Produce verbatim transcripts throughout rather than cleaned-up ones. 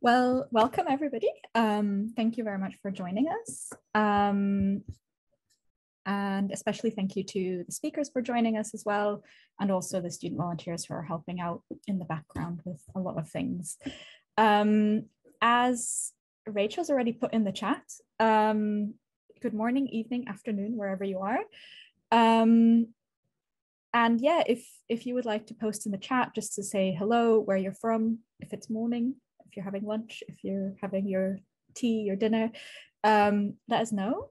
Well, welcome everybody. Um, thank you very much for joining us. Um, and especially thank you to the speakers for joining us as well, and also the student volunteers who are helping out in the background with a lot of things. Um, as Rachel's already put in the chat, um, good morning, evening, afternoon, wherever you are. Um, and yeah, if, if you would like to post in the chat just to say hello, where you're from, if it's morning, if you're having lunch, if you're having your tea, your dinner, um, let us know.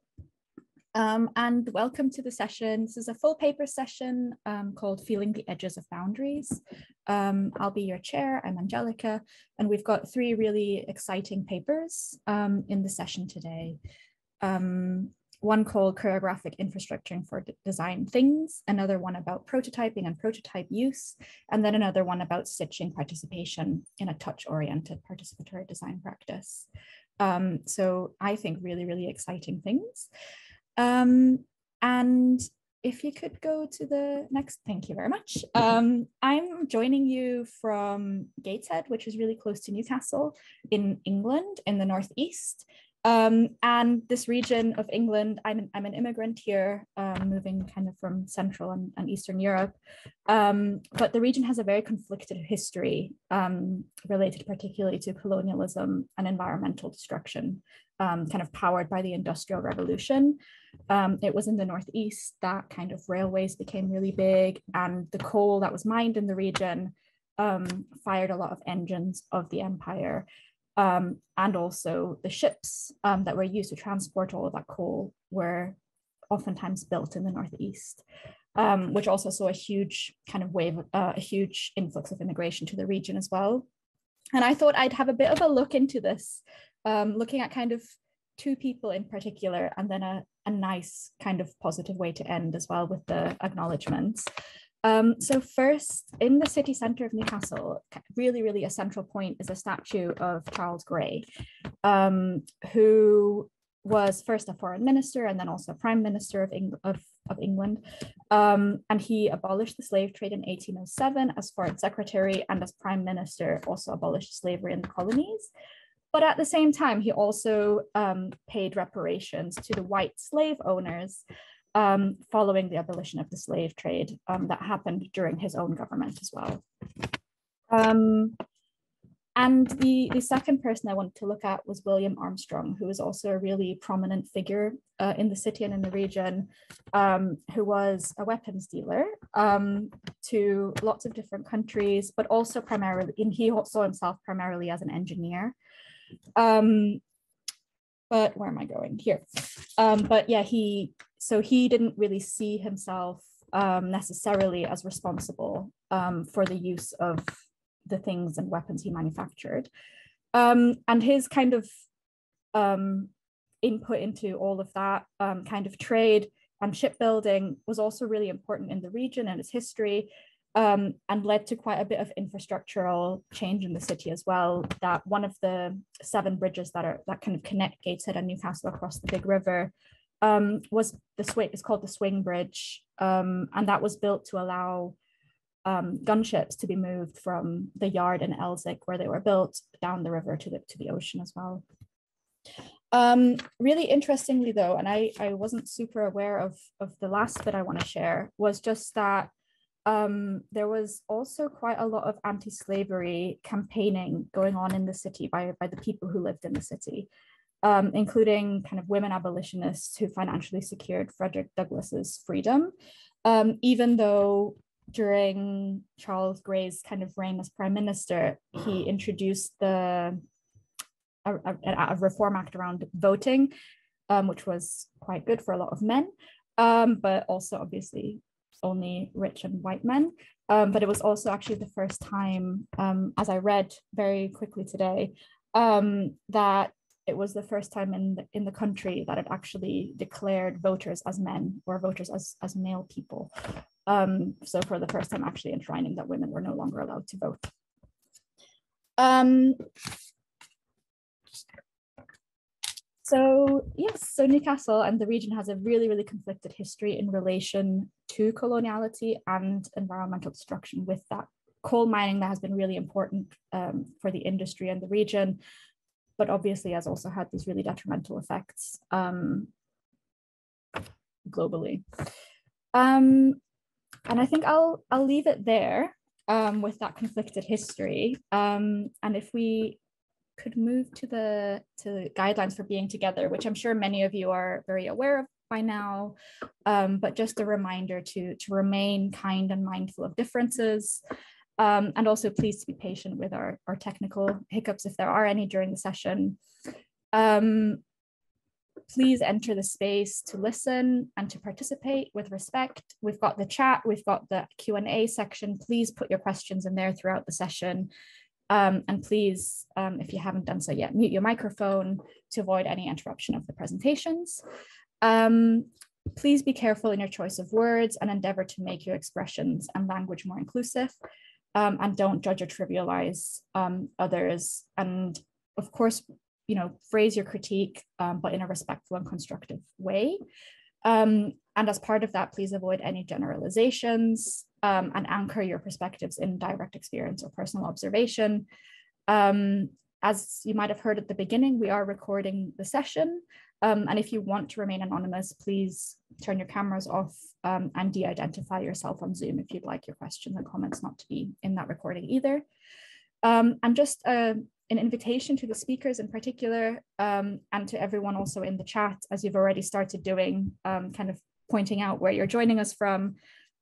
Um, and welcome to the session. This is a full paper session um, called Feeling the Edges of Boundaries. Um, I'll be your chair, I'm Angelica, and we've got three really exciting papers um, in the session today. Um, one called Choreographic Infrastructure for Design Things, another one about prototyping and prototype use, and then another one about stitching participation in a touch-oriented participatory design practice. Um, so I think really, really exciting things. Um, and if you could go to the next, thank you very much. Um, I'm joining you from Gateshead, which is really close to Newcastle in England, in the northeast. Um, and this region of England, I'm an, I'm an immigrant here, um, moving kind of from Central and, and Eastern Europe, um, but the region has a very conflicted history um, related particularly to colonialism and environmental destruction, um, kind of powered by the Industrial Revolution. Um, it was in the Northeast that kind of railways became really big, and the coal that was mined in the region um, fired a lot of engines of the empire. Um, and also the ships um, that were used to transport all of that coal were oftentimes built in the Northeast, um, which also saw a huge kind of wave, uh, a huge influx of immigration to the region as well. And I thought I'd have a bit of a look into this, um, looking at kind of two people in particular, and then a, a nice kind of positive way to end as well with the acknowledgements. Um, so first, in the city centre of Newcastle, really, really a central point is a statue of Charles Grey, um, who was first a foreign minister and then also prime minister of, Eng of, of England. Um, and he abolished the slave trade in eighteen oh seven as foreign secretary, and as prime minister also abolished slavery in the colonies. But at the same time, he also um, paid reparations to the white slave owners Um, following the abolition of the slave trade um, that happened during his own government as well. Um, and the, the second person I wanted to look at was William Armstrong, who was also a really prominent figure uh, in the city and in the region, um, who was a weapons dealer um, to lots of different countries, but also primarily, and he saw himself primarily as an engineer. Um, but where am I going? Here. Um, but yeah, he... So he didn't really see himself um, necessarily as responsible um, for the use of the things and weapons he manufactured. Um, and his kind of um, input into all of that um, kind of trade and shipbuilding was also really important in the region and its history, um, and led to quite a bit of infrastructural change in the city as well. That one of the seven bridges that are that kind of connect Gateshead and Newcastle across the big river Um, was the swing, it's called the Swing Bridge, um, and that was built to allow um, gunships to be moved from the yard in Elswick, where they were built, down the river to the, to the ocean as well. Um, really interestingly though, and I, I wasn't super aware of, of the last bit I want to share, was just that um, there was also quite a lot of anti-slavery campaigning going on in the city by, by the people who lived in the city. Um, including kind of women abolitionists who financially secured Frederick Douglass's freedom, um, even though during Charles Grey's kind of reign as prime minister, he introduced the a, a, a reform act around voting, um, which was quite good for a lot of men, um, but also obviously only rich and white men. Um, but it was also actually the first time, um, as I read very quickly today, um, that it was the first time in the, in the country that it actually declared voters as men, or voters as, as male people. Um, so for the first time actually enshrining that women were no longer allowed to vote. Um, so yes, so Newcastle and the region has a really, really conflicted history in relation to coloniality and environmental destruction with that coal mining that has been really important um, for the industry and the region, but obviously has also had these really detrimental effects um, globally. Um, and I think I'll, I'll leave it there um, with that conflicted history. Um, and if we could move to the, to the guidelines for being together, which I'm sure many of you are very aware of by now, um, but just a reminder to, to remain kind and mindful of differences. Um, and also please be patient with our, our technical hiccups if there are any during the session. Um, please enter the space to listen and to participate with respect. We've got the chat, we've got the Q and A section. Please put your questions in there throughout the session. Um, and please, um, if you haven't done so yet, mute your microphone to avoid any interruption of the presentations. Um, please be careful in your choice of words and endeavor to make your expressions and language more inclusive. Um, and don't judge or trivialize um, others. And of course, you know, phrase your critique, um, but in a respectful and constructive way. Um, and as part of that, please avoid any generalizations um, and anchor your perspectives in direct experience or personal observation. Um, as you might have heard at the beginning, we are recording the session. Um, and if you want to remain anonymous, please turn your cameras off um, and de-identify yourself on Zoom if you'd like your questions and comments not to be in that recording either. Um, and just uh, an invitation to the speakers in particular um, and to everyone also in the chat, as you've already started doing, um, kind of pointing out where you're joining us from,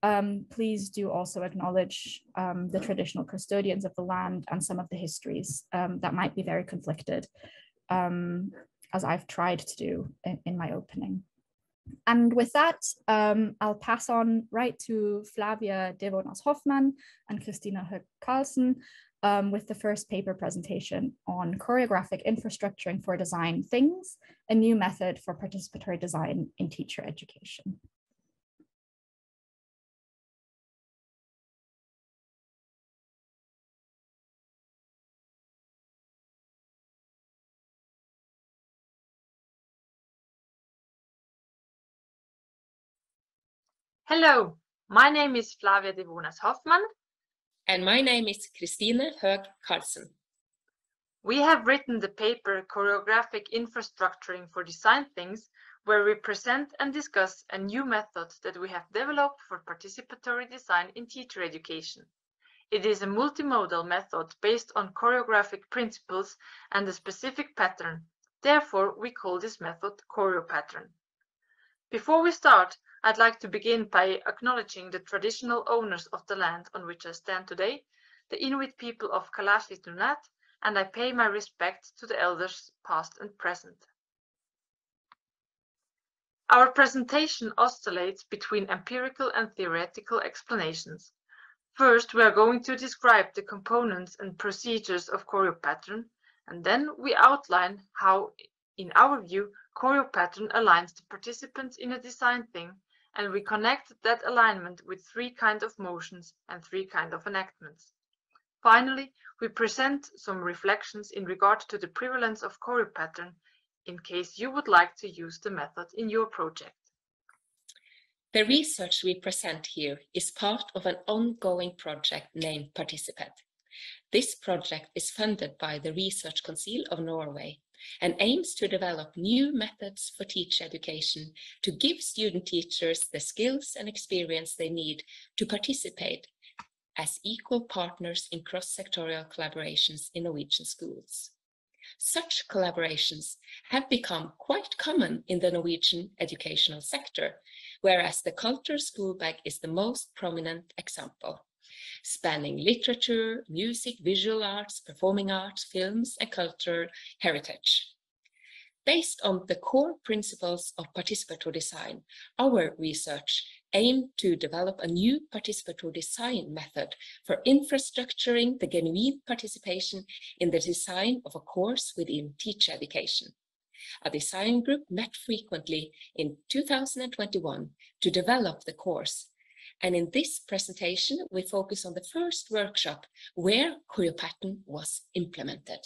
um, please do also acknowledge um, the traditional custodians of the land and some of the histories um, that might be very conflicted. Um, as I've tried to do in, in my opening. And with that, um, I'll pass on right to Flavia Devonas Hoffmann and Kristine Høeg Karlsen um, with the first paper presentation on choreographic infrastructuring for design things, a new method for participatory design in teacher education. Hello, my name is Flavia Devonas Hoffmann. And my name is Kristine Høeg Karlsen. We have written the paper Choreographic Infrastructuring for Design Things, where we present and discuss a new method that we have developed for participatory design in teacher education. It is a multimodal method based on choreographic principles and a specific pattern. Therefore, we call this method Choreopattern. Before we start, I'd like to begin by acknowledging the traditional owners of the land on which I stand today, the Inuit people of Kalaallit-Nunaat, and I pay my respect to the elders past and present. Our presentation oscillates between empirical and theoretical explanations. First, we are going to describe the components and procedures of choreopattern, and then we outline how, in our view, choreopattern aligns the participants in a design thing, and we connect that alignment with three kinds of motions and three kinds of enactments. Finally, we present some reflections in regard to the prevalence of choreopattern in case you would like to use the method in your project. The research we present here is part of an ongoing project named Participate. This project is funded by the Research Council of Norway and aims to develop new methods for teacher education to give student teachers the skills and experience they need to participate as equal partners in cross-sectorial collaborations in Norwegian schools. Such collaborations have become quite common in the Norwegian educational sector, whereas the Culture Schoolbag is the most prominent example, spanning literature, music, visual arts, performing arts, films, and cultural heritage. Based on the core principles of participatory design, our research aimed to develop a new participatory design method for infrastructuring the genuine participation in the design of a course within teacher education. A design group met frequently in two thousand twenty-one to develop the course. And in this presentation, we focus on the first workshop where choreopattern was implemented.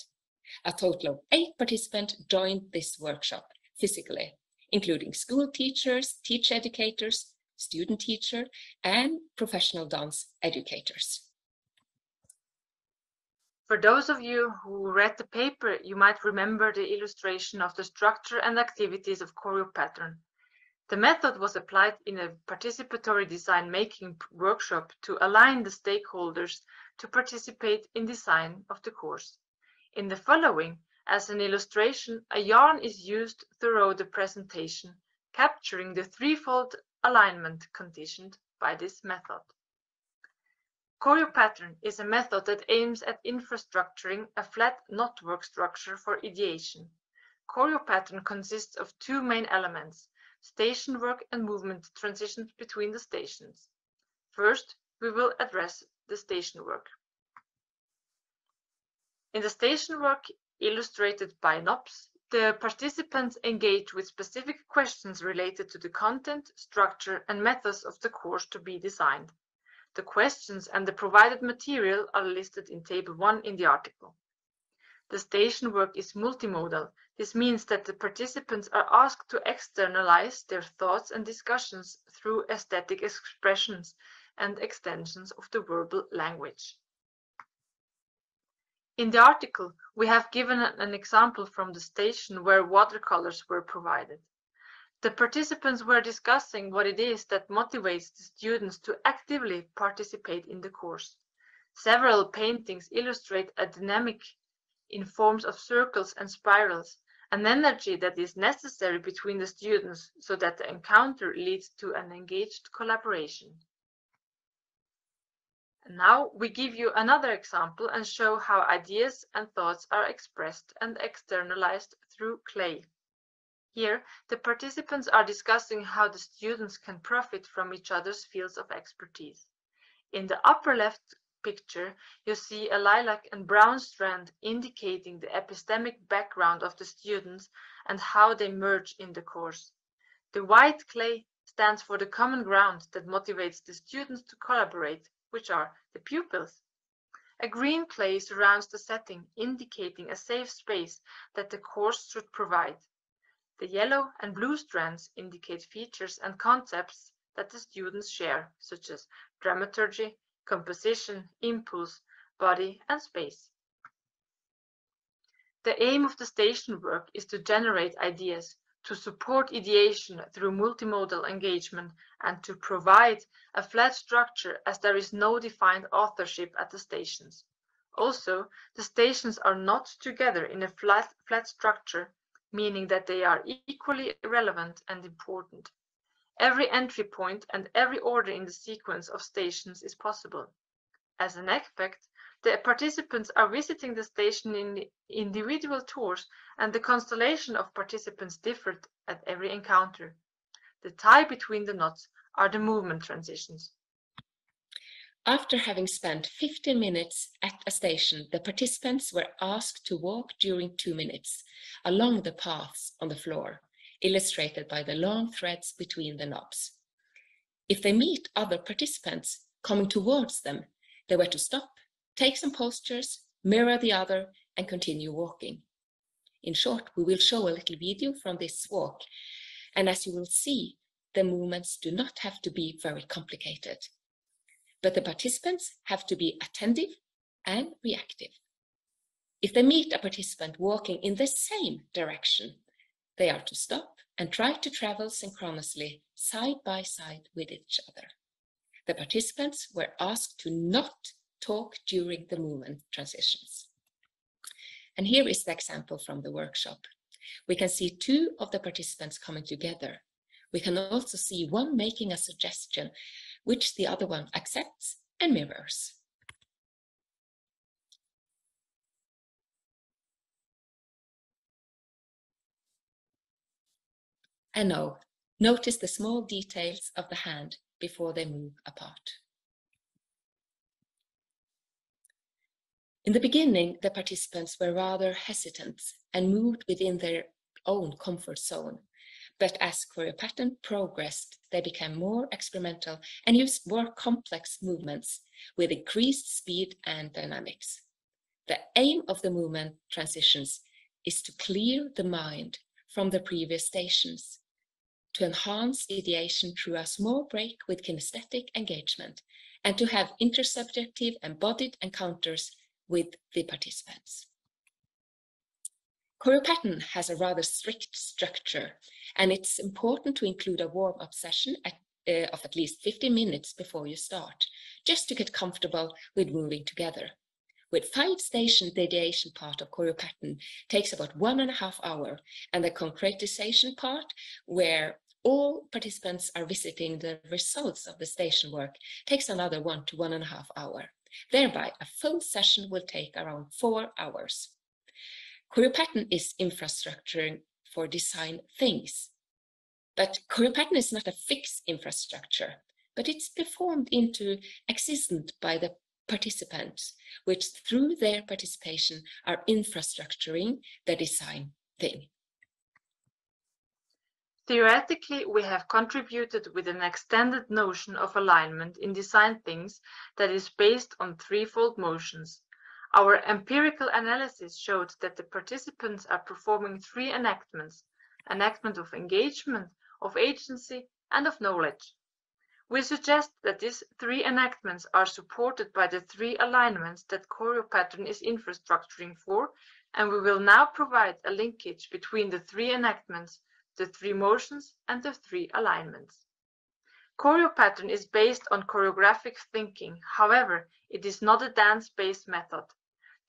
A total of eight participants joined this workshop physically, including school teachers, teacher educators, student teacher, and professional dance educators. For those of you who read the paper, you might remember the illustration of the structure and activities of Choreopattern. The method was applied in a participatory design making workshop to align the stakeholders to participate in design of the course. In the following, as an illustration, a yarn is used throughout the presentation, capturing the threefold alignment conditioned by this method. Choreopattern is a method that aims at infrastructuring a flat knotwork structure for ideation. Choreopattern consists of two main elements, station work and movement transitions between the stations. First, we will address the station work. In the station work, illustrated by N O P S, the participants engage with specific questions related to the content, structure, and methods of the course to be designed. The questions and the provided material are listed in Table one in the article. The station work is multimodal. This means that the participants are asked to externalize their thoughts and discussions through aesthetic expressions and extensions of the verbal language. In the article, we have given an example from the station where watercolors were provided. The participants were discussing what it is that motivates the students to actively participate in the course. Several paintings illustrate a dynamic in forms of circles and spirals, an energy that is necessary between the students so that the encounter leads to an engaged collaboration. Now we give you another example and show how ideas and thoughts are expressed and externalized through clay. Here, the participants are discussing how the students can profit from each other's fields of expertise. In the upper left picture, you see a lilac and brown strand indicating the epistemic background of the students and how they merge in the course. The white clay stands for the common ground that motivates the students to collaborate, which are the pupils. A green clay surrounds the setting, indicating a safe space that the course should provide. The yellow and blue strands indicate features and concepts that the students share, such as dramaturgy, composition, impulse, body, and space. The aim of the station work is to generate ideas, to support ideation through multimodal engagement, and to provide a flat structure as there is no defined authorship at the stations. Also, the stations are not together in a flat, flat structure, meaning that they are equally relevant and important. Every entry point and every order in the sequence of stations is possible. As an effect, the participants are visiting the station in individual tours, and the constellation of participants differed at every encounter. The tie between the knots are the movement transitions. After having spent fifteen minutes at a station, the participants were asked to walk during two minutes along the paths on the floor, illustrated by the long threads between the knobs. If they meet other participants coming towards them, they were to stop, take some postures, mirror the other, and continue walking. In short, we will show a little video from this walk, and as you will see, the movements do not have to be very complicated. But the participants have to be attentive and reactive. If they meet a participant walking in the same direction, they are to stop and try to travel synchronously side by side with each other. The participants were asked to not talk during the movement transitions. And here is the example from the workshop. We can see two of the participants coming together. We can also see one making a suggestion which the other one accepts and mirrors. And now, notice the small details of the hand before they move apart. In the beginning, the participants were rather hesitant and moved within their own comfort zone. But as Choreopattern progressed, they became more experimental and used more complex movements with increased speed and dynamics. The aim of the movement transitions is to clear the mind from the previous stations, to enhance ideation through a small break with kinesthetic engagement, and to have intersubjective embodied encounters with the participants. Choreopattern has a rather strict structure, and it's important to include a warm-up session at, uh, of at least fifteen minutes before you start, just to get comfortable with moving together. With five stations, the ideation part of Choreopattern takes about one and a half hour, and the concretization part, where all participants are visiting the results of the station work, takes another one to one and a half hour. Thereby, a full session will take around four hours. Choreopattern is infrastructure for design things, but Choreopattern is not a fixed infrastructure, but it's performed into existence by the participants, which through their participation are infrastructuring the design thing. Theoretically, we have contributed with an extended notion of alignment in design things that is based on threefold motions. Our empirical analysis showed that the participants are performing three enactments: enactment of engagement, of agency, and of knowledge. We suggest that these three enactments are supported by the three alignments that Choreopattern is infrastructuring for, and we will now provide a linkage between the three enactments, the three motions, and the three alignments. Choreopattern is based on choreographic thinking. However, it is not a dance-based method.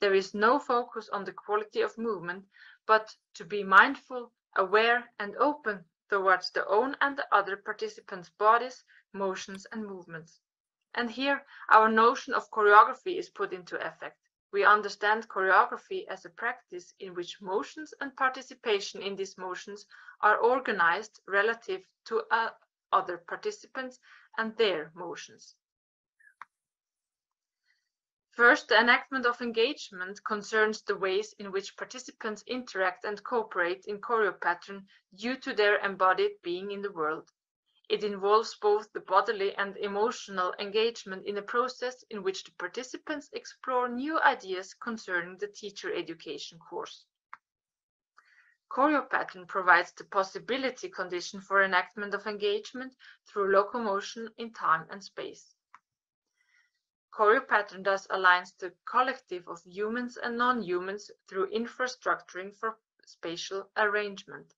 There is no focus on the quality of movement, but to be mindful, aware, and open towards the own and the other participants' bodies, motions, and movements. And here, our notion of choreography is put into effect. We understand choreography as a practice in which motions and participation in these motions are organized relative to uh, other participants and their motions. First, the enactment of engagement concerns the ways in which participants interact and cooperate in Choreopattern due to their embodied being in the world. It involves both the bodily and emotional engagement in a process in which the participants explore new ideas concerning the teacher education course. Choreopattern provides the possibility condition for enactment of engagement through locomotion in time and space. Choreopattern thus aligns the collective of humans and non-humans through infrastructuring for spatial arrangement.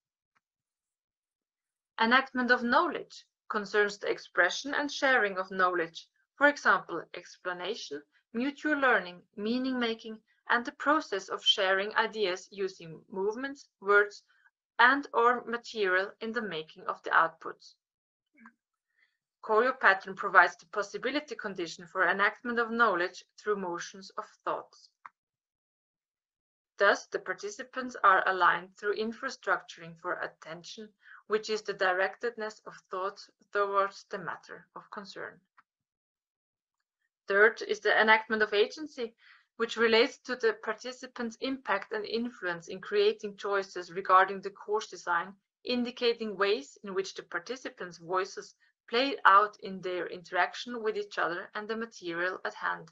Enactment of knowledge concerns the expression and sharing of knowledge, for example, explanation, mutual learning, meaning-making, and the process of sharing ideas using movements, words, and or material in the making of the outputs. Choreopattern provides the possibility condition for enactment of knowledge through motions of thoughts. Thus, the participants are aligned through infrastructuring for attention, which is the directedness of thoughts towards the matter of concern. Third is the enactment of agency, which relates to the participants' impact and influence in creating choices regarding the course design, indicating ways in which the participants' voices played out in their interaction with each other and the material at hand.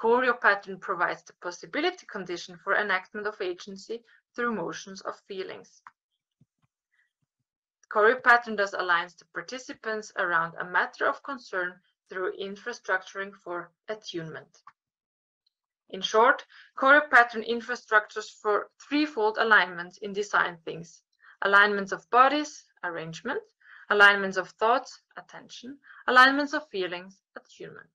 Choreopattern provides the possibility condition for enactment of agency through motions of feelings. Choreopattern thus aligns the participants around a matter of concern through infrastructuring for attunement. In short, Choreopattern infrastructures for threefold alignments in design things: alignments of bodies, arrangement; alignments of thoughts, attention; alignments of feelings, attunement.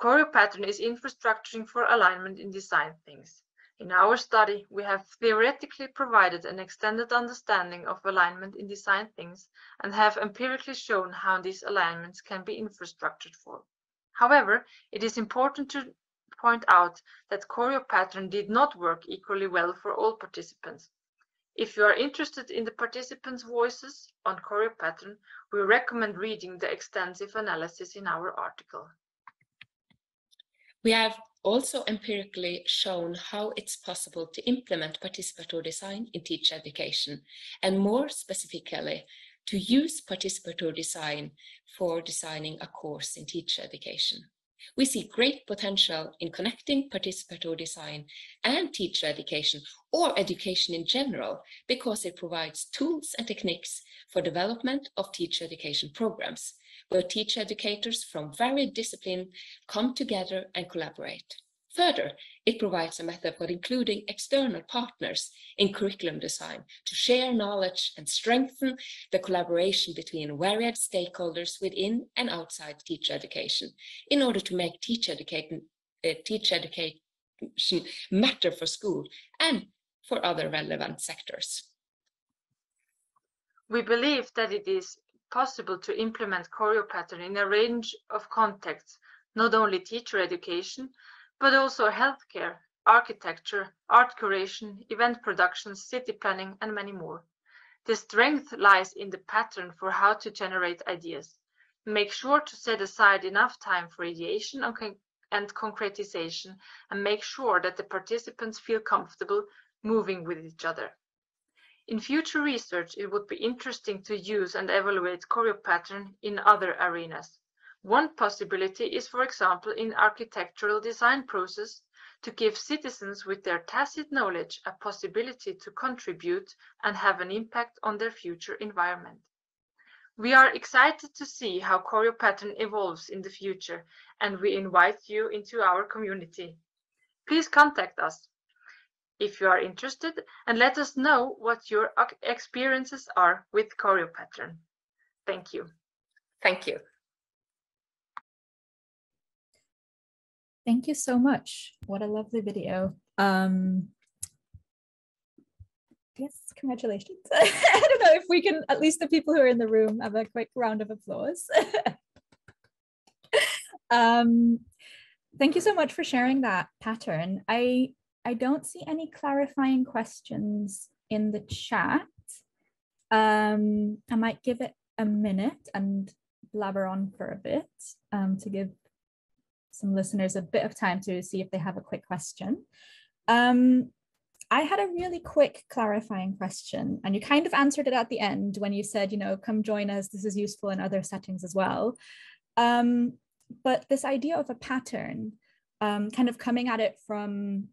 Choreopattern is infrastructuring for alignment in design things. In our study, we have theoretically provided an extended understanding of alignment in design things and have empirically shown how these alignments can be infrastructured for. However, it is important to point out that Choreopattern did not work equally well for all participants. If you are interested in the participants' voices on Choreopattern, we recommend reading the extensive analysis in our article. We have also empirically shown how it's possible to implement participatory design in teacher education, and more specifically, to use participatory design for designing a course in teacher education. We see great potential in connecting participatory design and teacher education, or education in general, because it provides tools and techniques for development of teacher education programs, where teacher educators from varied disciplines come together and collaborate. Further, it provides a method for including external partners in curriculum design to share knowledge and strengthen the collaboration between varied stakeholders within and outside teacher education in order to make teacher education, uh, teacher education matter for school and for other relevant sectors. We believe that it is possible to implement Choreopattern in a range of contexts, not only teacher education, but also healthcare, architecture, art curation, event production, city planning, and many more. The strength lies in the pattern for how to generate ideas. Make sure to set aside enough time for ideation and concretization, and make sure that the participants feel comfortable moving with each other. In future research, it would be interesting to use and evaluate Choreopattern in other arenas. One possibility is, for example, in architectural design process, to give citizens with their tacit knowledge a possibility to contribute and have an impact on their future environment. We are excited to see how Choreopattern evolves in the future, and we invite you into our community. Please contact us if you are interested, and let us know what your experiences are with Choreopattern. Thank you. Thank you. Thank you so much. What a lovely video. Um, yes, congratulations. I don't know if we can, at least the people who are in the room, have a quick round of applause. um, thank you so much for sharing that pattern. I, I don't see any clarifying questions in the chat. Um, I might give it a minute and blabber on for a bit um, to give some listeners a bit of time to see if they have a quick question. Um, I had a really quick clarifying question, and you kind of answered it at the end when you said, you know, come join us, this is useful in other settings as well. Um, but this idea of a pattern, um, kind of coming at it from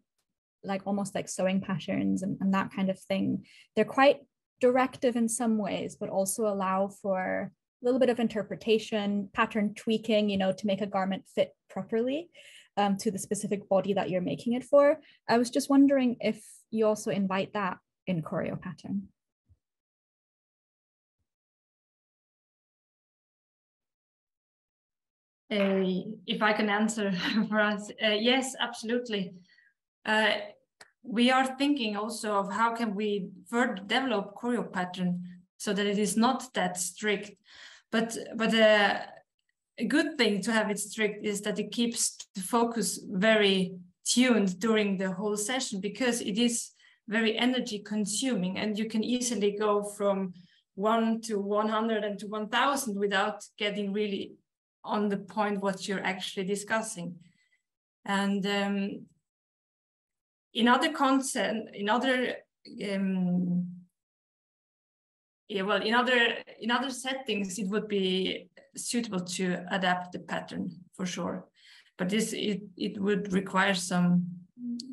like almost like sewing patterns and, and that kind of thing, they're quite directive in some ways, but also allow for a little bit of interpretation, pattern tweaking, you know, to make a garment fit properly um, to the specific body that you're making it for. I was just wondering if you also invite that in Choreopattern. Uh, if I can answer for us, uh, yes, absolutely. Uh, we are thinking also of how can we further develop Choreopattern so that it is not that strict. But but uh, a good thing to have it strict is that it keeps the focus very tuned during the whole session, because it is very energy consuming, and you can easily go from one to one hundred and to one thousand without getting really on the point what you're actually discussing. And um, in other content, in other um, Yeah, well, in other in other settings, it would be suitable to adapt the pattern for sure. But this it it would require some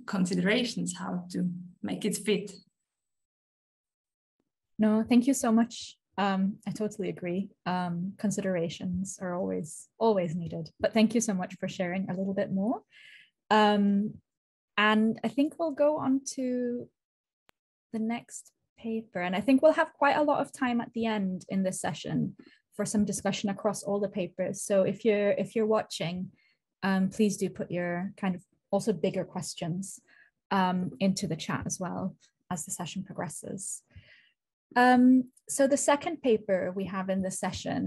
considerations how to make it fit. No, thank you so much. Um, I totally agree. Um, considerations are always always needed. But thank you so much for sharing a little bit more. Um, and I think we'll go on to the next paper, and I think we'll have quite a lot of time at the end in this session for some discussion across all the papers. So if you're if you're watching, um, please do put your kind of also bigger questions um, into the chat as well as the session progresses. Um, so the second paper we have in this session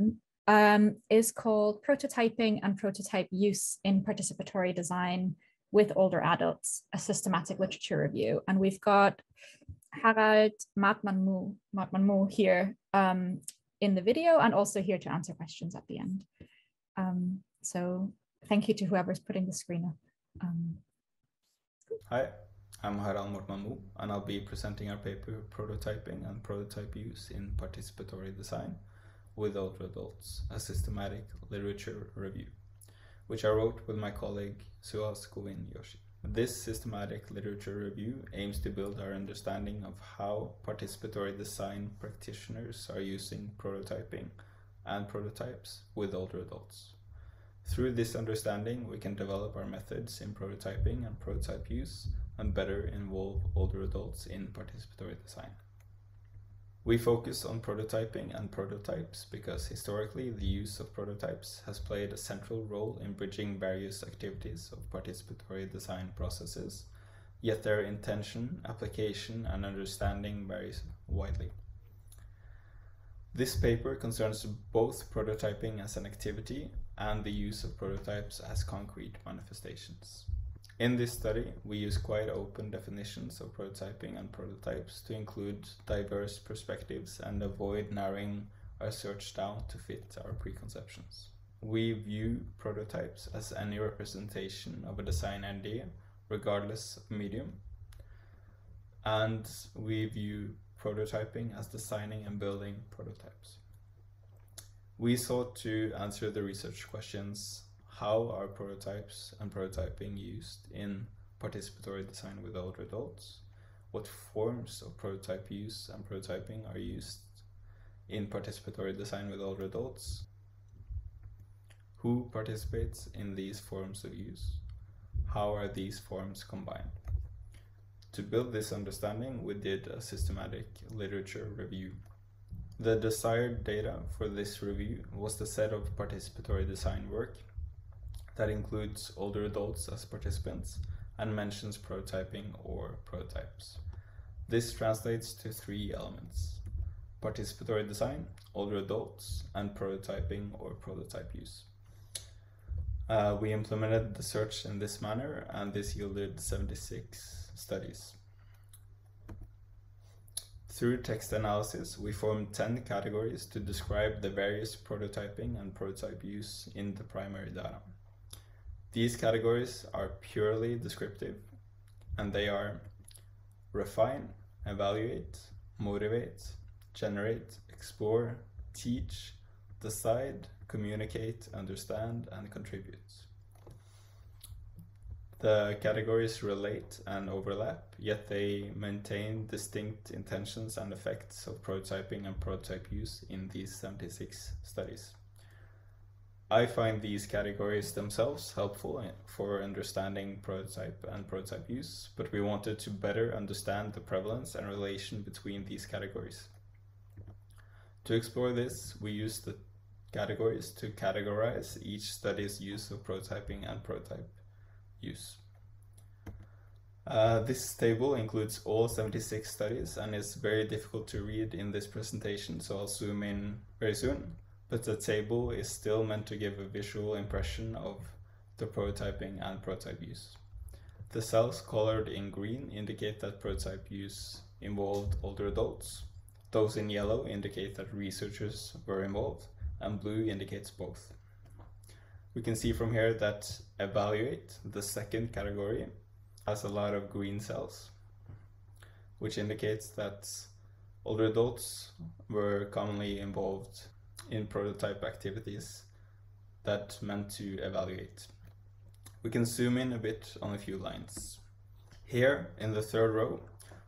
um, is called Prototyping and Prototype Use in Participatory Design with Older Adults, a Systematic Literature Review, and we've got Harald Maartmann-Moe, Maartmann-Moe here um, in the video, and also here to answer questions at the end. Um, so thank you to whoever's putting the screen up. Um. Hi, I'm Harald Maartmann-Moe, and I'll be presenting our paper Prototyping and Prototype Use in Participatory Design with Older Adults, a Systematic Literature Review, which I wrote with my colleague Suhas Govind Joshi. This systematic literature review aims to build our understanding of how participatory design practitioners are using prototyping and prototypes with older adults. Through this understanding, we can develop our methods in prototyping and prototype use and better involve older adults in participatory design. We focus on prototyping and prototypes because historically the use of prototypes has played a central role in bridging various activities of participatory design processes, yet their intention, application, and understanding varies widely. This paper concerns both prototyping as an activity and the use of prototypes as concrete manifestations. In this study, we use quite open definitions of prototyping and prototypes to include diverse perspectives and avoid narrowing our search down to fit our preconceptions. We view prototypes as any representation of a design idea, regardless of medium, and we view prototyping as designing and building prototypes. We sought to answer the research questions: how are prototypes and prototyping used in participatory design with older adults? What forms of prototype use and prototyping are used in participatory design with older adults? Who participates in these forms of use? How are these forms combined? To build this understanding, we did a systematic literature review. The desired data for this review was the set of participatory design work that includes older adults as participants and mentions prototyping or prototypes. This translates to three elements: participatory design, older adults, and prototyping or prototype use. Uh, we implemented the search in this manner, and this yielded seventy-six studies. Through text analysis, we formed ten categories to describe the various prototyping and prototype use in the primary data. These categories are purely descriptive, and they are refine, evaluate, motivate, generate, explore, teach, decide, communicate, understand, and contribute. The categories relate and overlap, yet they maintain distinct intentions and effects of prototyping and prototype use in these seventy-six studies. I find these categories themselves helpful for understanding prototype and prototype use, but we wanted to better understand the prevalence and relation between these categories. To explore this, we used the categories to categorize each study's use of prototyping and prototype use. Uh, this table includes all seventy-six studies and is very difficult to read in this presentation, so I'll zoom in very soon, but the table is still meant to give a visual impression of the prototyping and prototype use. The cells colored in green indicate that prototype use involved older adults. Those in yellow indicate that researchers were involved, and blue indicates both. We can see from here that evaluate, the second category, has a lot of green cells, which indicates that older adults were commonly involved in prototype activities that meant to evaluate. We can zoom in a bit on a few lines. Here in the third row,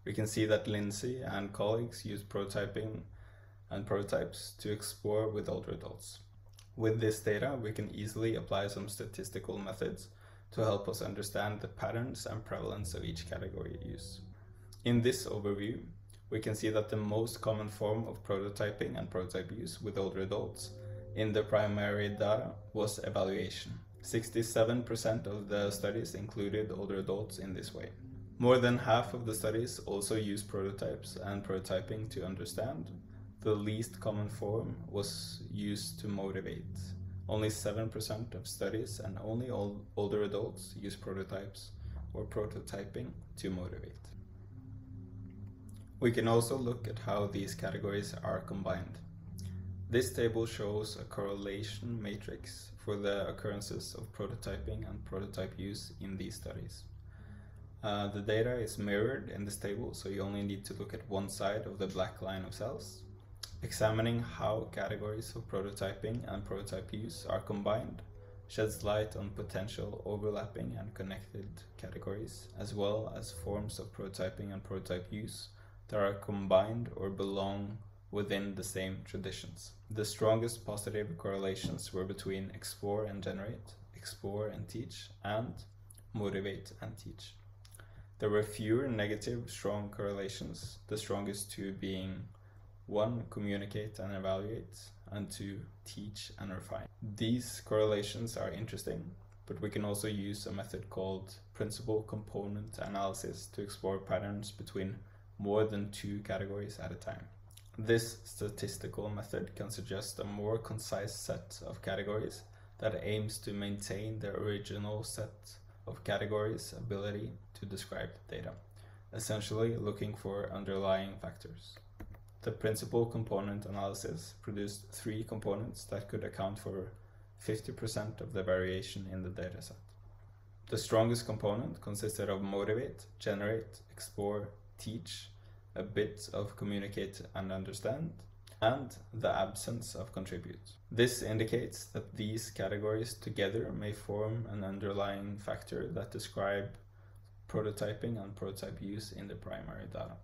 we can see that Lindsay and colleagues used prototyping and prototypes to explore with older adults. With this data, we can easily apply some statistical methods to help us understand the patterns and prevalence of each category use. In this overview, we can see that the most common form of prototyping and prototype use with older adults in the primary data was evaluation. sixty-seven percent of the studies included older adults in this way. More than half of the studies also used prototypes and prototyping to understand. The least common form was used to motivate. Only seven percent of studies and only old, older adults use prototypes or prototyping to motivate. We can also look at how these categories are combined. This table shows a correlation matrix for the occurrences of prototyping and prototype use in these studies. Uh, the data is mirrored in this table, so you only need to look at one side of the black line of cells. Examining how categories of prototyping and prototype use are combined sheds light on potential overlapping and connected categories, as well as forms of prototyping and prototype use that are combined or belong within the same traditions. The strongest positive correlations were between explore and generate, explore and teach, and motivate and teach. There were fewer negative strong correlations, the strongest two being one, communicate and evaluate, and two, teach and refine. These correlations are interesting, but we can also use a method called principal component analysis to explore patterns between more than two categories at a time. This statistical method can suggest a more concise set of categories that aims to maintain the original set of categories' ability to describe data, essentially looking for underlying factors. The principal component analysis produced three components that could account for fifty percent of the variation in the dataset. The strongest component consisted of motivate, generate, explore, teach, a bit of communicate and understand, and the absence of contribute. This indicates that these categories together may form an underlying factor that describe prototyping and prototype use in the primary data.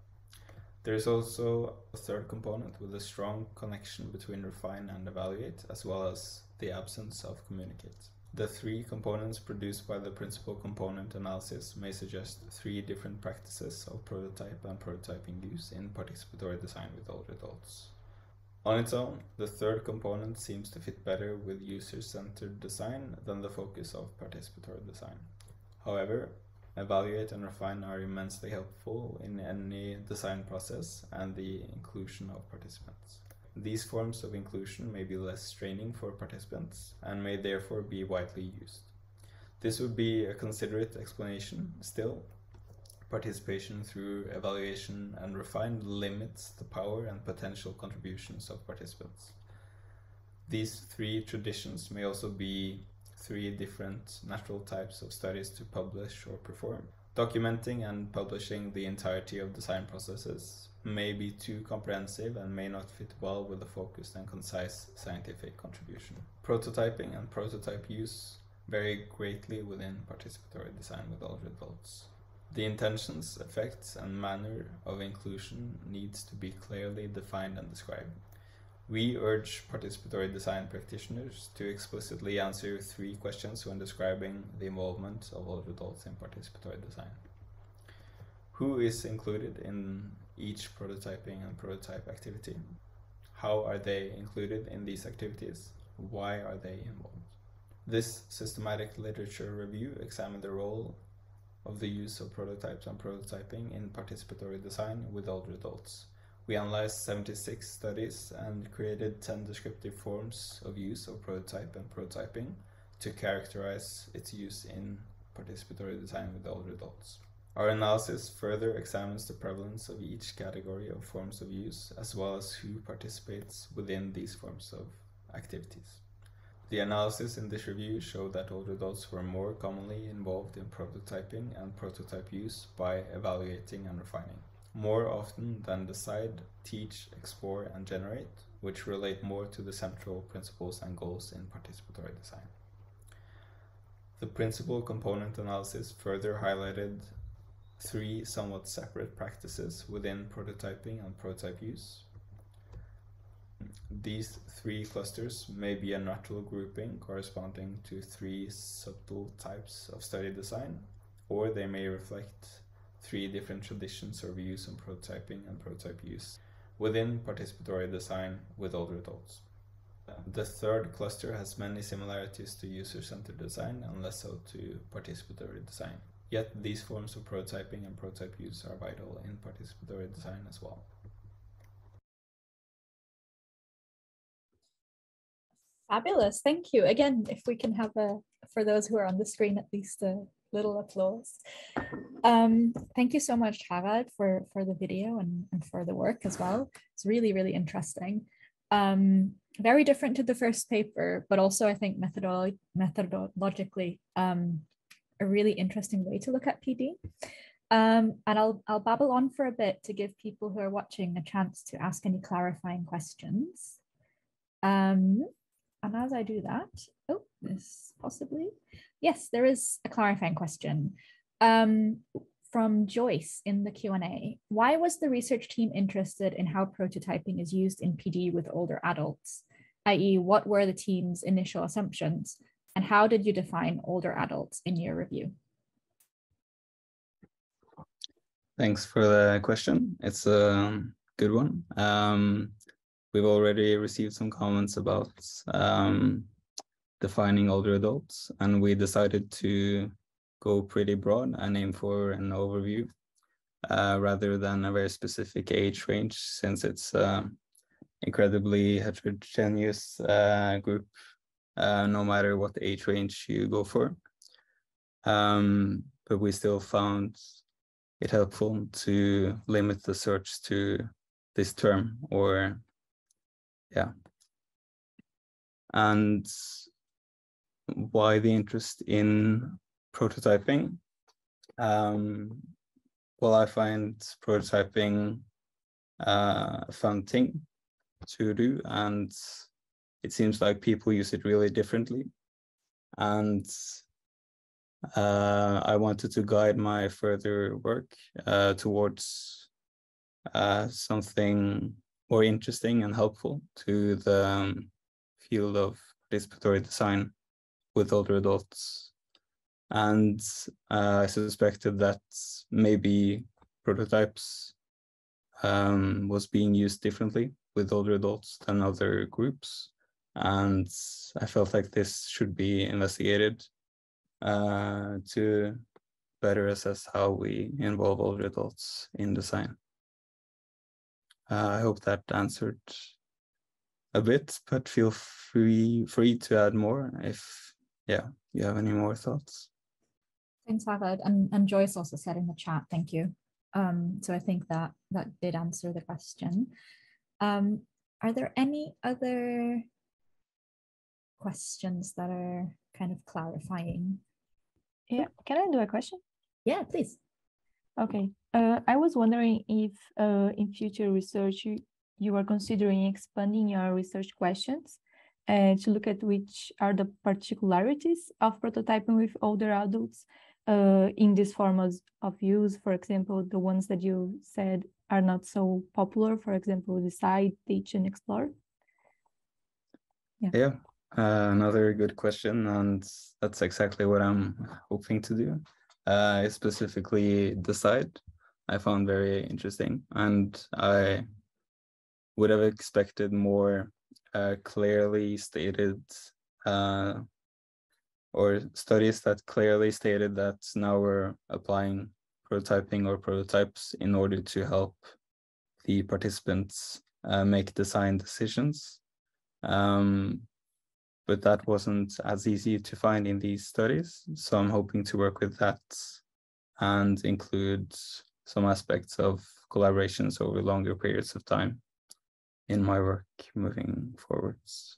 There is also a third component with a strong connection between refine and evaluate, as well as the absence of communicate. The three components produced by the principal component analysis may suggest three different practices of prototype and prototyping use in participatory design with older adults. On its own, the third component seems to fit better with user-centered design than the focus of participatory design. However, evaluate and refine are immensely helpful in any design process and the inclusion of participants. These forms of inclusion may be less straining for participants and may therefore be widely used. This would be a considerate explanation. Still, participation through evaluation and refine limits the power and potential contributions of participants. These three traditions may also be three different natural types of studies to publish or perform. Documenting and publishing the entirety of design processes may be too comprehensive and may not fit well with a focused and concise scientific contribution. Prototyping and prototype use vary greatly within participatory design with older adults. The intentions, effects, and manner of inclusion needs to be clearly defined and described. We urge participatory design practitioners to explicitly answer three questions when describing the involvement of older adults in participatory design. Who is included in each prototyping and prototype activity? How are they included in these activities? Why are they involved? This systematic literature review examined the role of the use of prototypes and prototyping in participatory design with older adults. We analyzed seventy-six studies and created ten descriptive forms of use of prototype and prototyping to characterize its use in participatory design with older adults. Our analysis further examines the prevalence of each category of forms of use, as well as who participates within these forms of activities. The analysis in this review showed that older adults were more commonly involved in prototyping and prototype use by evaluating and refining, more often than decide, teach, explore, and generate, which relate more to the central principles and goals in participatory design. The principal component analysis further highlighted three somewhat separate practices within prototyping and prototype use. These three clusters may be a natural grouping corresponding to three subtle types of study design, or they may reflect three different traditions or views on prototyping and prototype use within participatory design with older adults. The third cluster has many similarities to user-centered design and less so to participatory design. Yet these forms of prototyping and prototype use are vital in participatory design as well. Fabulous, thank you. Again, if we can have a, for those who are on the screen, at least a little applause. Um, thank you so much, Harald, for, for the video and, and for the work as well. It's really, really interesting. Um, very different to the first paper, but also I think methodolo methodologically um, a really interesting way to look at P D. Um, and I'll, I'll babble on for a bit to give people who are watching a chance to ask any clarifying questions. Um, and as I do that, oh, this possibly, yes, there is a clarifying question. Um, from Joyce in the Q and A. Why was the research team interested in how prototyping is used in P D with older adults? that is, what were the team's initial assumptions and how did you define older adults in your review? Thanks for the question. It's a good one. Um, we've already received some comments about um, defining older adults, and we decided to go pretty broad and aim for an overview uh, rather than a very specific age range, since it's uh, incredibly heterogeneous uh, group, uh, no matter what age range you go for. Um, but we still found it helpful to limit the search to this term, or yeah. And why the interest in prototyping? Um, well, I find prototyping uh, a fun thing to do, and it seems like people use it really differently. And uh, I wanted to guide my further work uh, towards uh, something more interesting and helpful to the um, field of participatory design with older adults. And uh, I suspected that maybe prototypes um, was being used differently with older adults than other groups. And I felt like this should be investigated uh, to better assess how we involve older adults in design. Uh, I hope that answered a bit, but feel free free to add more if yeah you have any more thoughts. Thanks, Harald, and, and Joyce also said in the chat, thank you. Um, so I think that that did answer the question. Um, are there any other questions that are kind of clarifying? Yeah, can I do a question? Yeah, please. Okay, uh, I was wondering if uh, in future research you, you are considering expanding your research questions uh, to look at which are the particularities of prototyping with older adults uh, in these forms of use, for example, the ones that you said are not so popular, for example, decide, teach, and explore? Yeah, yeah. Uh, another good question, and that's exactly what I'm hoping to do. Uh, I specifically decide, I found very interesting, and I would have expected more uh, clearly stated uh, or studies that clearly stated that now we're applying prototyping or prototypes in order to help the participants uh, make design decisions. Um, but that wasn't as easy to find in these studies. So I'm hoping to work with that and include some aspects of collaborations over longer periods of time in my work moving forwards.